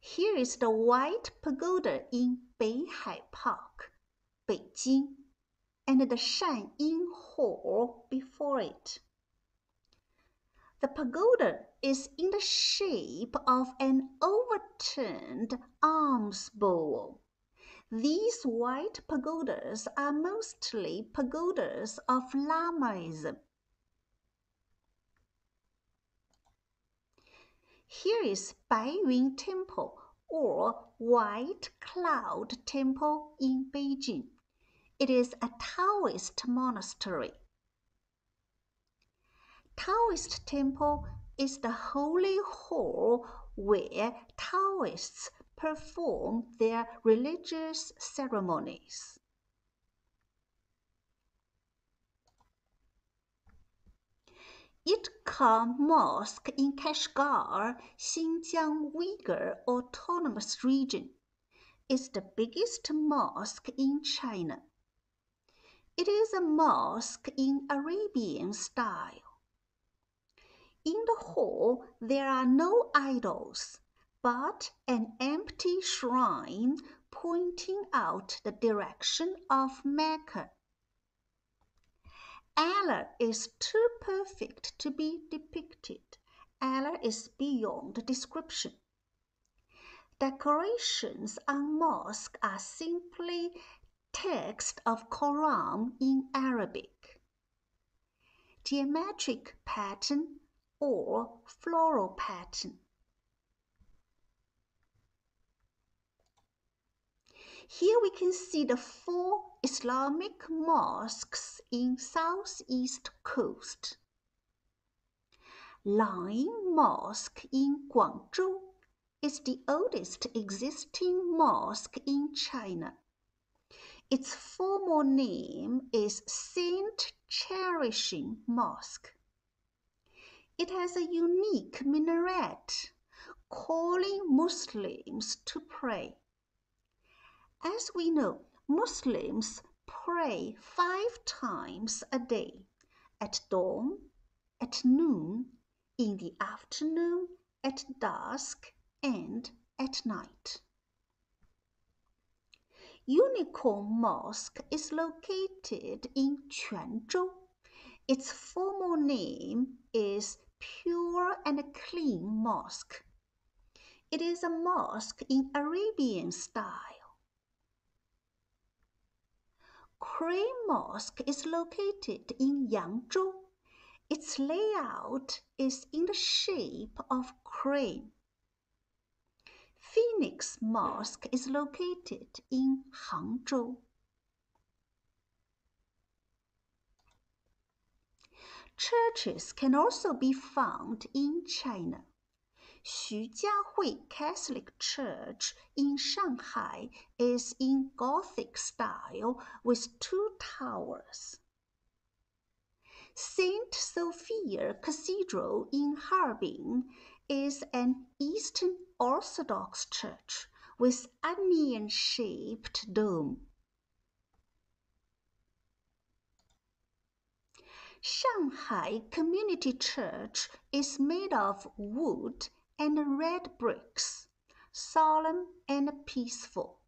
Here is the White Pagoda in Beihai Park, Beijing, and the Shanying Hall before it. The pagoda is in the shape of an overturned alms bowl. These white pagodas are mostly pagodas of Lamaism. Here is Baiyun Temple, or White Cloud Temple in Beijing. It is a Taoist monastery. Taoist Temple is the holy hall where Taoists perform their religious ceremonies. Idkha Mosque in Kashgar, Xinjiang Uyghur Autonomous Region, is the biggest mosque in China. It is a mosque in Arabian style. In the hall, there are no idols, but an empty shrine pointing out the direction of Mecca. Allah is too perfect to be depicted. Allah is beyond description. Decorations on mosques are simply text of Quran in Arabic. Geometric pattern or floral pattern. Here we can see the four Islamic mosques in Southeast Coast. Lion Mosque in Guangzhou is the oldest existing mosque in China. Its formal name is Saint Cherishing Mosque. It has a unique minaret, calling Muslims to pray. As we know, Muslims pray 5 times a day, at dawn, at noon, in the afternoon, at dusk, and at night. Unicorn Mosque is located in Quanzhou. Its formal name is Pure and Clean Mosque. It is a mosque in Arabian style. Crane Mosque is located in Yangzhou. Its layout is in the shape of crane. Phoenix Mosque is located in Hangzhou. Churches can also be found in China. Xu Jiahui Catholic Church in Shanghai is in Gothic style with 2 towers. Saint Sophia Cathedral in Harbin is an Eastern Orthodox church with onion-shaped dome. Shanghai Community Church is made of wood and red bricks, solemn and peaceful.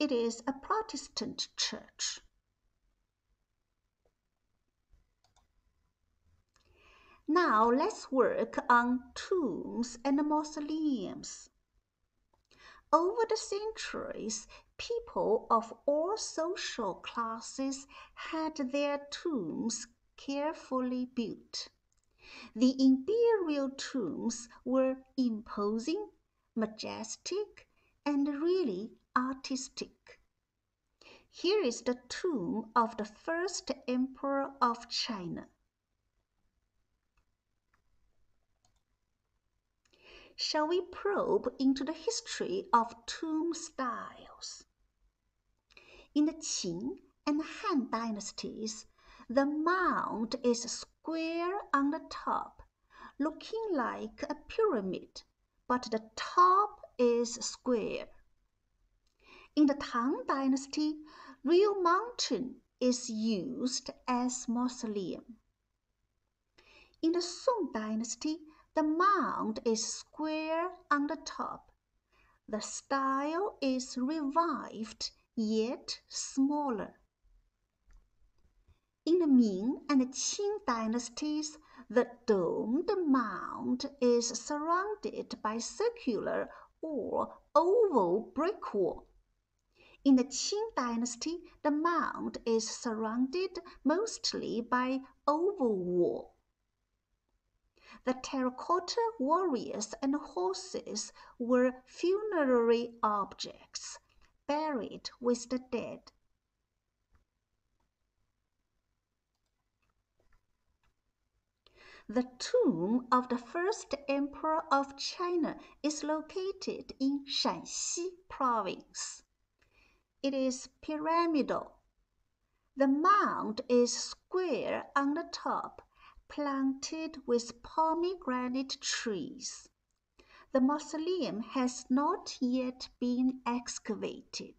It is a Protestant church. Now let's work on tombs and mausoleums. Over the centuries, people of all social classes had their tombs carefully built. The imperial tombs were imposing, majestic, and really artistic. Here is the tomb of the first emperor of China. Shall we probe into the history of tomb styles? In the Qing and Han dynasties, the mound is square on the top, looking like a pyramid, but the top is square. In the Tang dynasty, real mountain is used as mausoleum. In the Song dynasty, the mound is square on the top. The style is revived, yet smaller. In the Ming and Qing dynasties, the domed mound is surrounded by circular or oval brick wall. In the Qing dynasty, the mound is surrounded mostly by oval wall. The terracotta warriors and horses were funerary objects, buried with the dead. The tomb of the first emperor of China is located in Shanxi province. It is pyramidal. The mound is square on the top, planted with pomegranate trees. The mausoleum has not yet been excavated.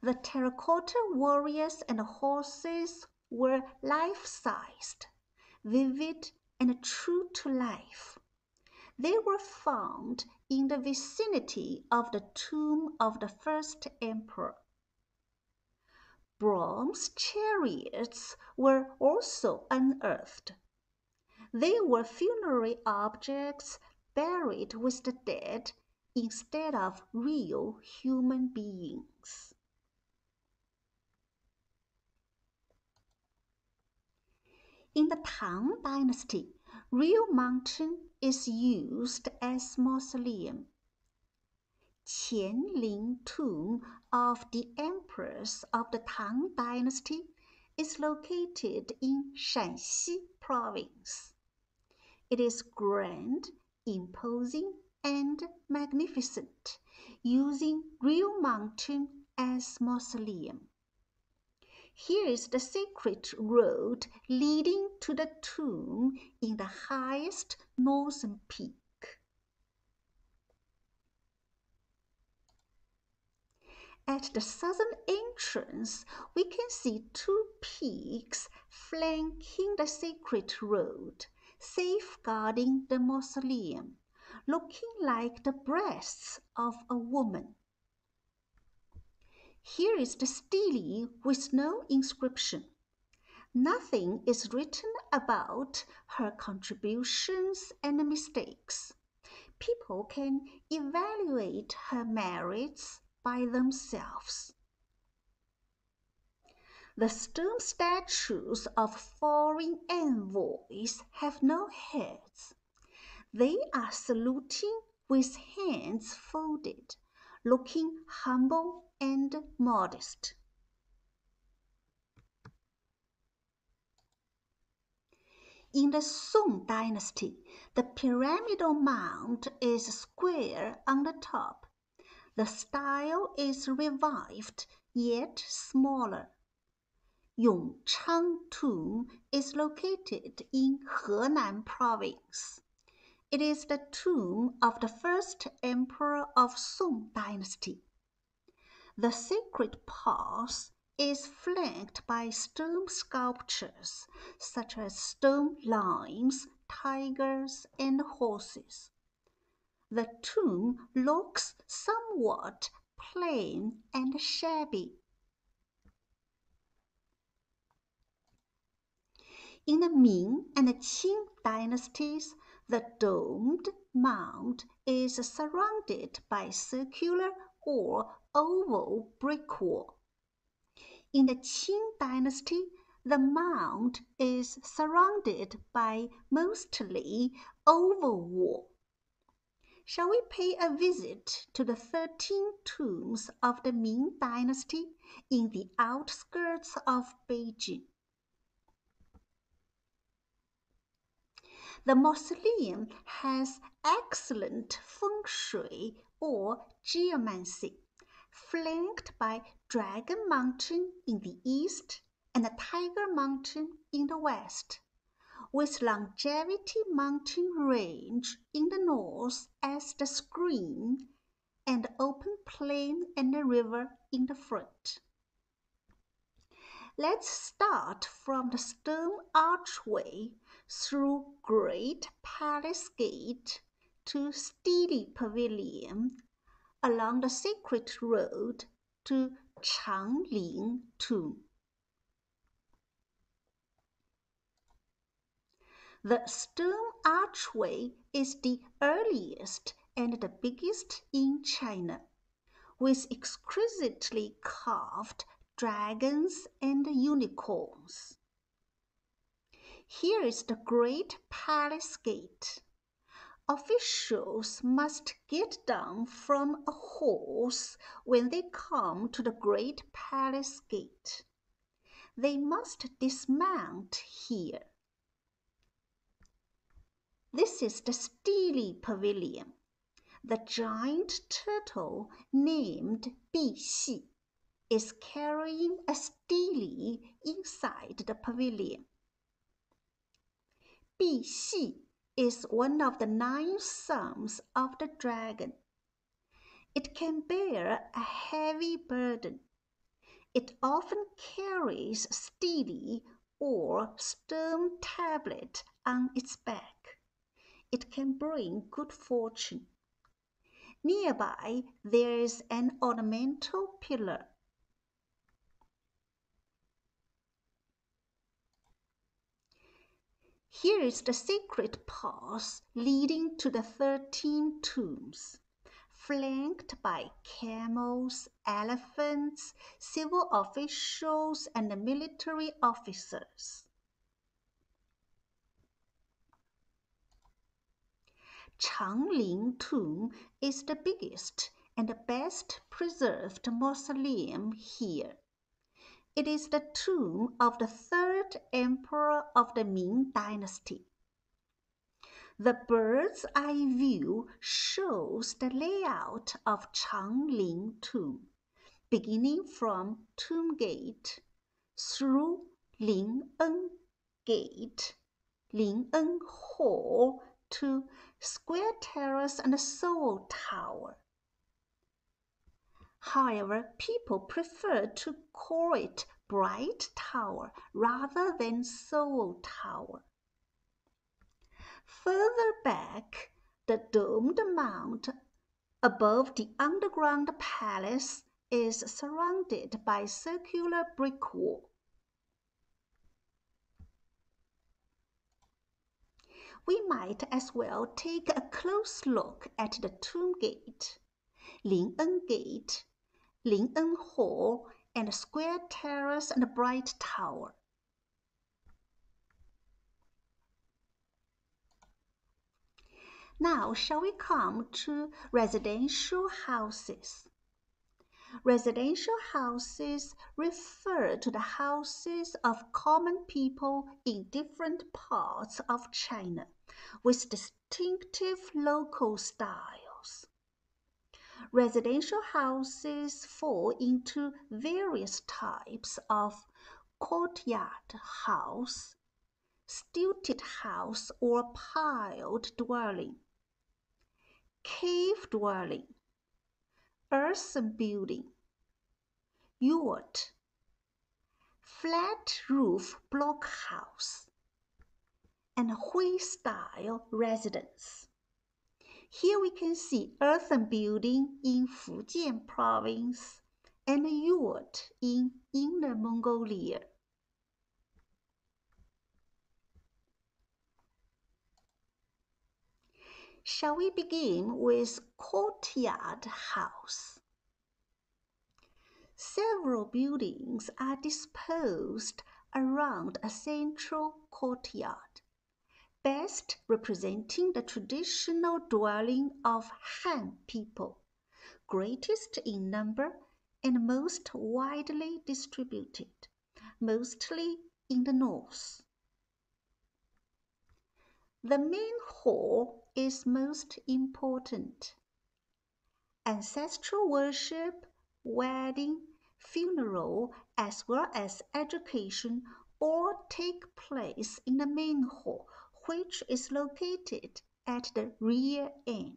The terracotta warriors and horses were life-sized, vivid, and true to life. They were found in the vicinity of the tomb of the first emperor. bronze chariots were also unearthed. They were funerary objects buried with the dead instead of real human beings. In the Tang Dynasty, real mountain is used as mausoleum. Qianlin tomb of the emperors of the Tang Dynasty is located in Shanxi province. It is grand, imposing, and magnificent, using real mountain as mausoleum. Here is the secret road leading to the tomb in the highest northern peak. At the southern entrance, we can see two peaks flanking the secret road, safeguarding the mausoleum, looking like the breasts of a woman. Here is the stele with no inscription. Nothing is written about her contributions and mistakes. People can evaluate her merits by themselves. The stone statues of foreign envoys have no heads. They are saluting with hands folded, looking humble and modest. In the Song Dynasty, the pyramidal mound is square on the top. The style is revived, yet smaller. Yongchang tomb is located in Henan province. It is the tomb of the first emperor of Song Dynasty. The sacred path is flanked by stone sculptures such as stone lions, tigers, and horses. The tomb looks somewhat plain and shabby. In the Ming and the Qing dynasties, the domed mound is surrounded by circular or oval brick wall. In the Qing dynasty, the mound is surrounded by mostly oval wall. Shall we pay a visit to the 13 tombs of the Ming dynasty in the outskirts of Beijing? The mausoleum has excellent feng shui or geomancy, flanked by Dragon Mountain in the east and the Tiger Mountain in the west, with Longevity Mountain range in the north as the screen and open plain and the river in the front. Let's start from the stone archway through Great Palace Gate to Stele Pavilion, along the secret road to Changlin Tomb. The stone archway is the earliest and the biggest in China, with exquisitely carved dragons and unicorns. Here is the Great Palace Gate. Officials must get down from a horse when they come to the Great Palace Gate. They must dismount here. This is the Stele Pavilion, the giant turtle named Bixi is carrying a stele inside the pavilion. Bixi is one of the 9 sons of the dragon. It can bear a heavy burden. It often carries stele or stone tablet on its back. It can bring good fortune. Nearby, there is an ornamental pillar. Here is the sacred path leading to the 13 tombs, flanked by camels, elephants, civil officials, and military officers. Changling Tomb is the biggest and the best preserved mausoleum here. It is the tomb of the third emperor of the Ming Dynasty. The bird's eye view shows the layout of Changling Tomb, beginning from Tomb Gate through Ling'en Gate, Ling'en Hall to Square Terrace and Seoul Tower. However, people prefer to call it Bright Tower rather than Seoul Tower. Further back, the domed mount above the underground palace is surrounded by circular brick wall. We might as well take a close look at the Tomb Gate, Ling'en Gate, Ling'en Hall, and Square Terrace and Bright Tower. Now shall we come to residential houses? Residential houses refer to the houses of common people in different parts of China with distinctive local styles. Residential houses fall into various types of courtyard house, stilted house or piled dwelling, cave dwelling, earthen building, yurt, flat roof blockhouse, and Hui style residence. Here we can see earthen building in Fujian province and a yurt in Inner Mongolia. Shall we begin with courtyard house? Several buildings are disposed around a central courtyard, best representing the traditional dwelling of Han people, greatest in number and most widely distributed, mostly in the north. The main hall is most important. Ancestral worship, wedding, funeral, as well as education all take place in the main hall, which is located at the rear end.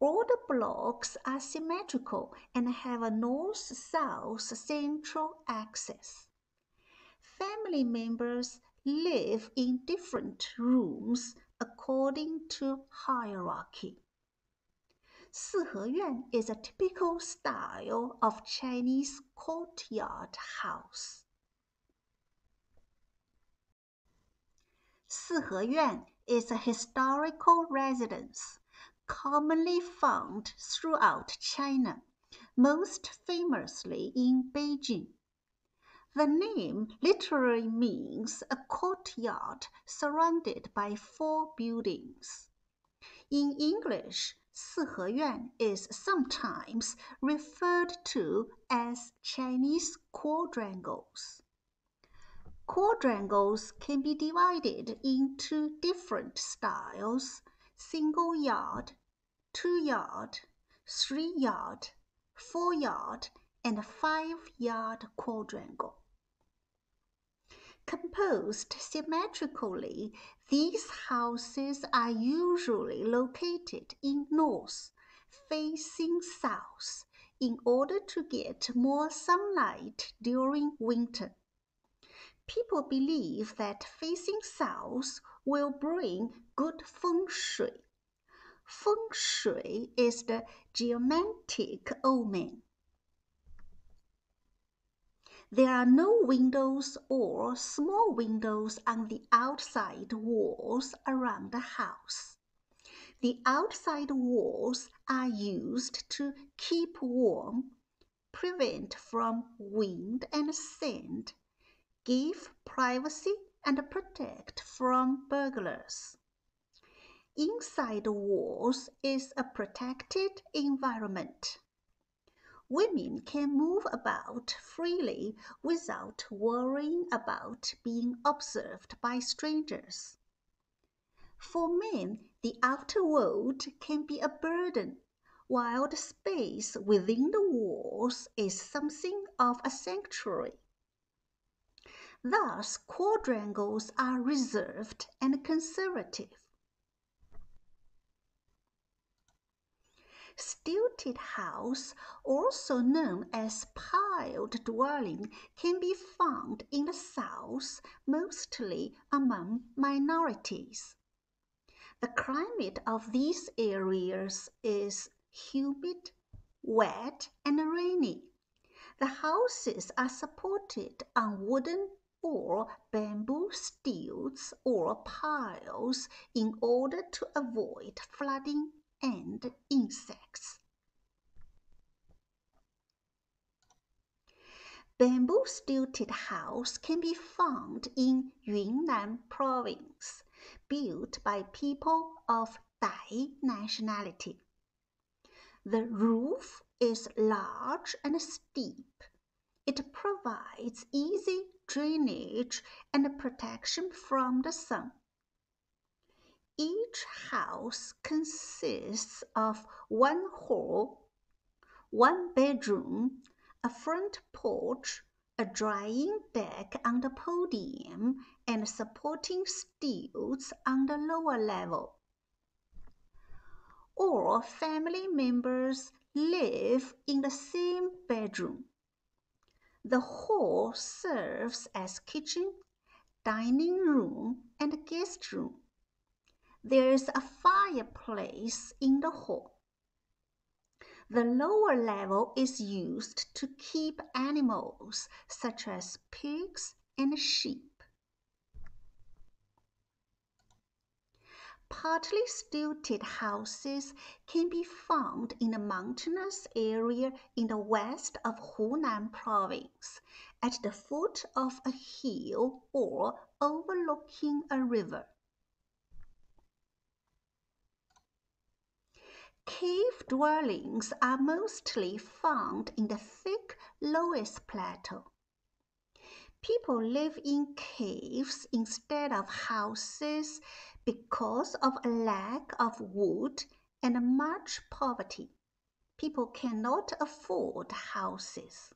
All the blocks are symmetrical and have a north-south central axis. Family members live in different rooms according to hierarchy. Siheyuan is a typical style of Chinese courtyard house. Siheyuan is a historical residence commonly found throughout China, most famously in Beijing. The name literally means a courtyard surrounded by four buildings. In English, Siheyuan is sometimes referred to as Chinese quadrangles. Quadrangles can be divided into different styles: single yard, 2 yard, 3 yard, 4 yard, and a 5 yard quadrangle. Composed symmetrically, these houses are usually located in north, facing south, in order to get more sunlight during winter. People believe that facing south will bring good feng shui. Feng shui is the geomantic omen. There are no windows or small windows on the outside walls around the house. The outside walls are used to keep warm, prevent from wind and sand, give privacy, and protect from burglars. Inside walls is a protected environment. Women can move about freely without worrying about being observed by strangers. For men, the outer world can be a burden, while the space within the walls is something of a sanctuary. Thus, quadrangles are reserved and conservative. Stilted house, also known as piled dwelling, can be found in the south, mostly among minorities. The climate of these areas is humid, wet, and rainy. The houses are supported on wooden or bamboo stilts or piles in order to avoid flooding and insects. Bamboo stilted house can be found in Yunnan province, built by people of Dai nationality. The roof is large and steep. It provides easy drainage and protection from the sun. Each house consists of one hall, one bedroom, a front porch, a drying deck on the podium, and supporting stilts on the lower level. All family members live in the same bedroom. The hall serves as kitchen, dining room, and guest room. There is a fireplace in the hall. The lower level is used to keep animals such as pigs and sheep. Partly stilted houses can be found in a mountainous area in the west of Hunan province, at the foot of a hill or overlooking a river. Cave dwellings are mostly found in the thick Loess Plateau. People live in caves instead of houses because of a lack of wood and much poverty. People cannot afford houses.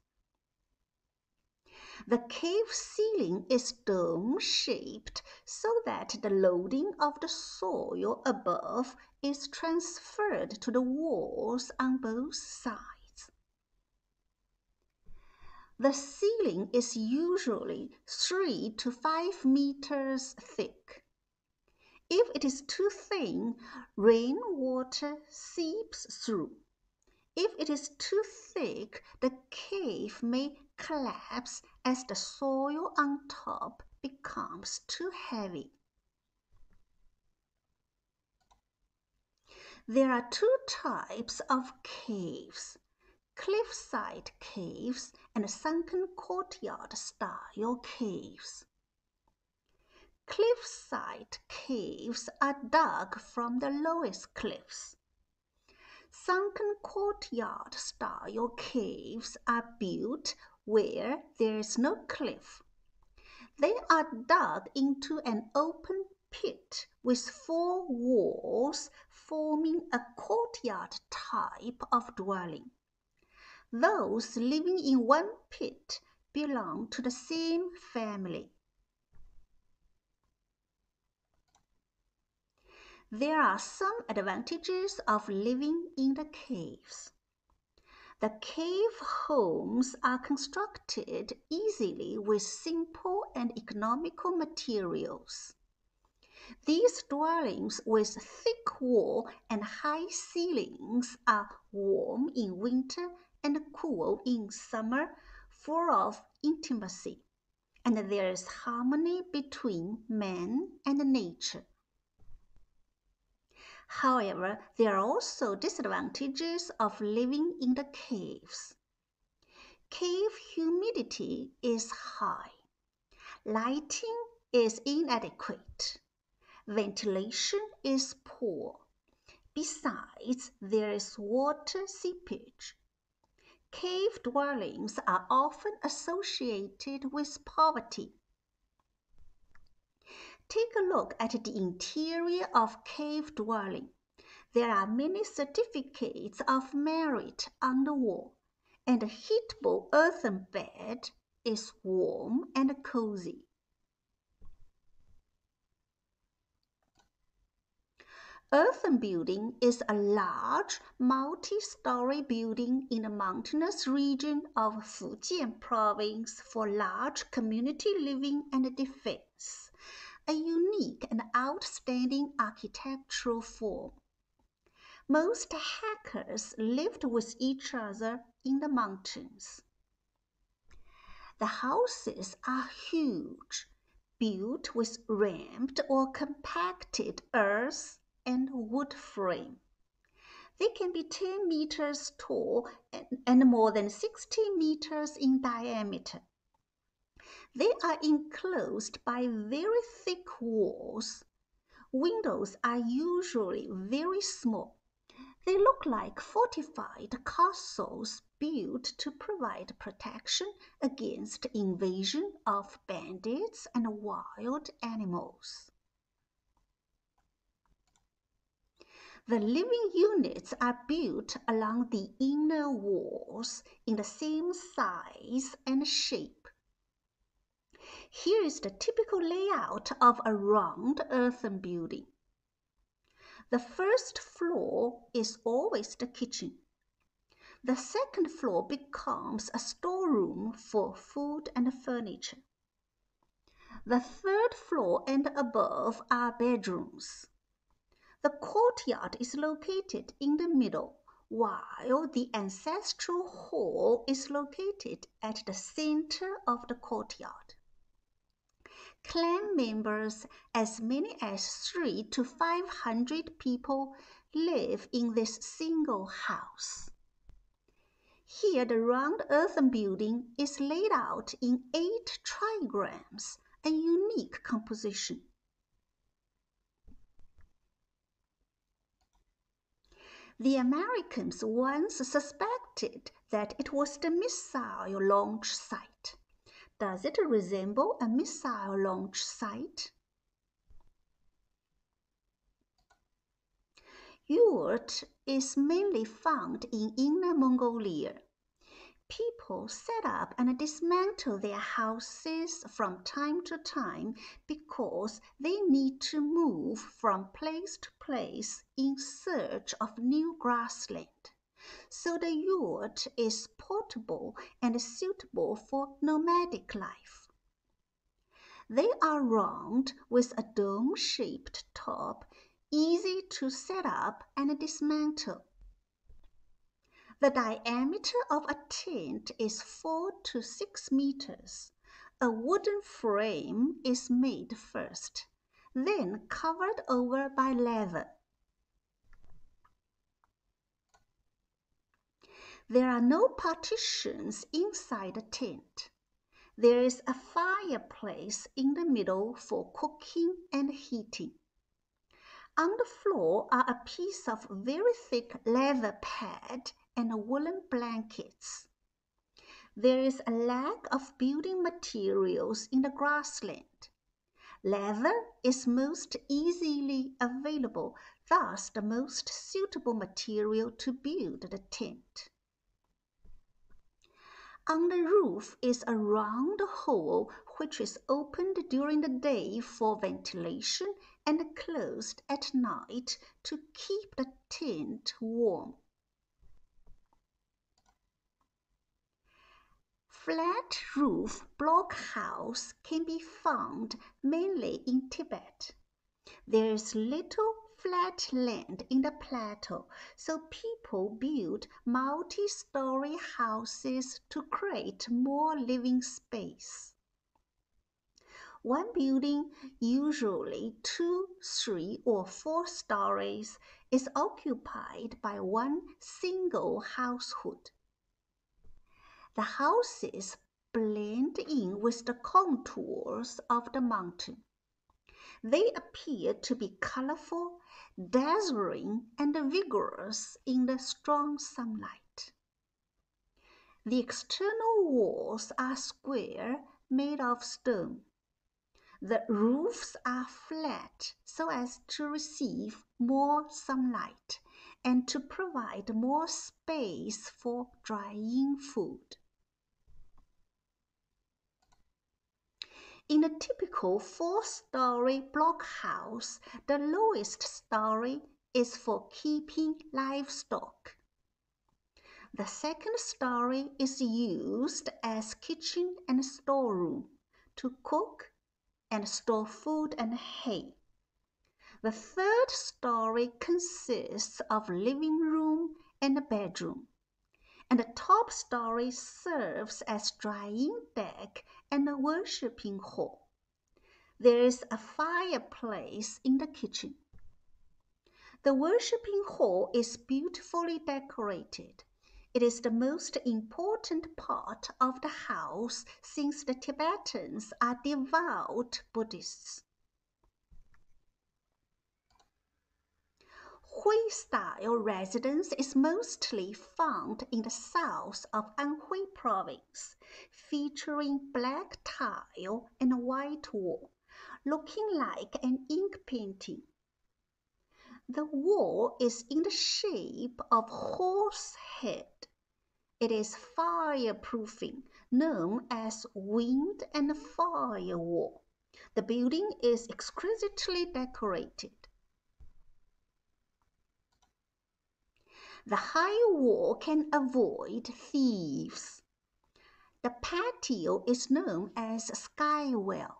The cave ceiling is dome-shaped so that the loading of the soil above is transferred to the walls on both sides. The ceiling is usually 3 to 5 meters thick. If it is too thin, rainwater seeps through. If it is too thick, the cave may collapse as the soil on top becomes too heavy. There are 2 types of caves: cliffside caves and sunken courtyard-style caves. Cliffside caves are dug from the lowest cliffs. Sunken courtyard-style caves are built where there is no cliff. They are dug into an open pit with 4 walls, forming a courtyard type of dwelling. Those living in one pit belong to the same family. There are some advantages of living in the caves. The cave homes are constructed easily with simple and economical materials. These dwellings with thick wall and high ceilings are warm in winter and cool in summer full of intimacy, and there is harmony between man and nature. However, there are also disadvantages of living in the caves. Cave humidity is high, lighting is inadequate, ventilation is poor. Besides, there is water seepage. Cave dwellings are often associated with poverty. Take a look at the interior of cave dwelling. There are many certificates of merit on the wall, and a heatable earthen bed is warm and cozy. Earthen building is a large multi-story building in the mountainous region of Fujian province for large community living and defense, a unique and outstanding architectural form. Most hackers lived with each other in the mountains. The houses are huge, built with ramped or compacted earth and wood frame. They can be 10 meters tall and more than 60 meters in diameter. They are enclosed by very thick walls. Windows are usually very small. They look like fortified castles built to provide protection against invasion of bandits and wild animals. The living units are built along the inner walls in the same size and shape. Here is the typical layout of a round earthen building. The first floor is always the kitchen. The second floor becomes a storeroom for food and furniture. The third floor and above are bedrooms. The courtyard is located in the middle, while the ancestral hall is located at the center of the courtyard. Clan members, as many as 300 to 500 people, live in this single house. Here, the round earthen building is laid out in 8 trigrams, a unique composition. The Americans once suspected that it was the missile launch site. Does it resemble a missile launch site? Yurt is mainly found in Inner Mongolia. People set up and dismantle their houses from time to time because they need to move from place to place in search of new grassland. So the yurt is portable and suitable for nomadic life. They are round with a dome-shaped top, easy to set up and dismantle. The diameter of a tent is 4 to 6 meters. A wooden frame is made first, then covered over by leather. There are no partitions inside the tent. There is a fireplace in the middle for cooking and heating. On the floor are a piece of very thick leather pad and woolen blankets. There is a lack of building materials in the grassland. Leather is most easily available, thus the most suitable material to build the tent. On the roof is a round hole which is opened during the day for ventilation and closed at night to keep the tent warm. Flat roof blockhouse can be found mainly in Tibet. There is little flat land in the plateau, so people built multi-story houses to create more living space. One building, usually 2, 3, or 4 stories, is occupied by one single household. The houses blend in with the contours of the mountain. They appear to be colorful, dazzling, and vigorous in the strong sunlight. The external walls are square, made of stone. The roofs are flat so as to receive more sunlight and to provide more space for drying food. In a typical 4-story blockhouse, the lowest story is for keeping livestock. The second story is used as kitchen and storeroom to cook and store food and hay. The third story consists of living room and a bedroom, and the top story serves as drying deck and a worshipping hall. There is a fireplace in the kitchen. The worshipping hall is beautifully decorated. It is the most important part of the house since the Tibetans are devout Buddhists. Hui-style residence is mostly found in the south of Anhui province, featuring black tile and a white wall, looking like an ink painting. The wall is in the shape of horse head. It is fireproofing, known as wind and fire wall. The building is exquisitely decorated. The high wall can avoid thieves. The patio is known as Skywell.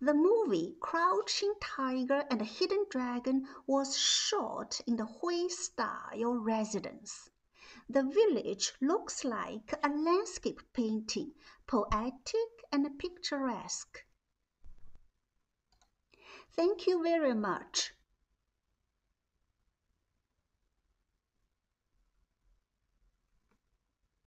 The movie Crouching Tiger and Hidden Dragon was shot in the Hui-style residence. The village looks like a landscape painting, poetic and picturesque. Thank you very much.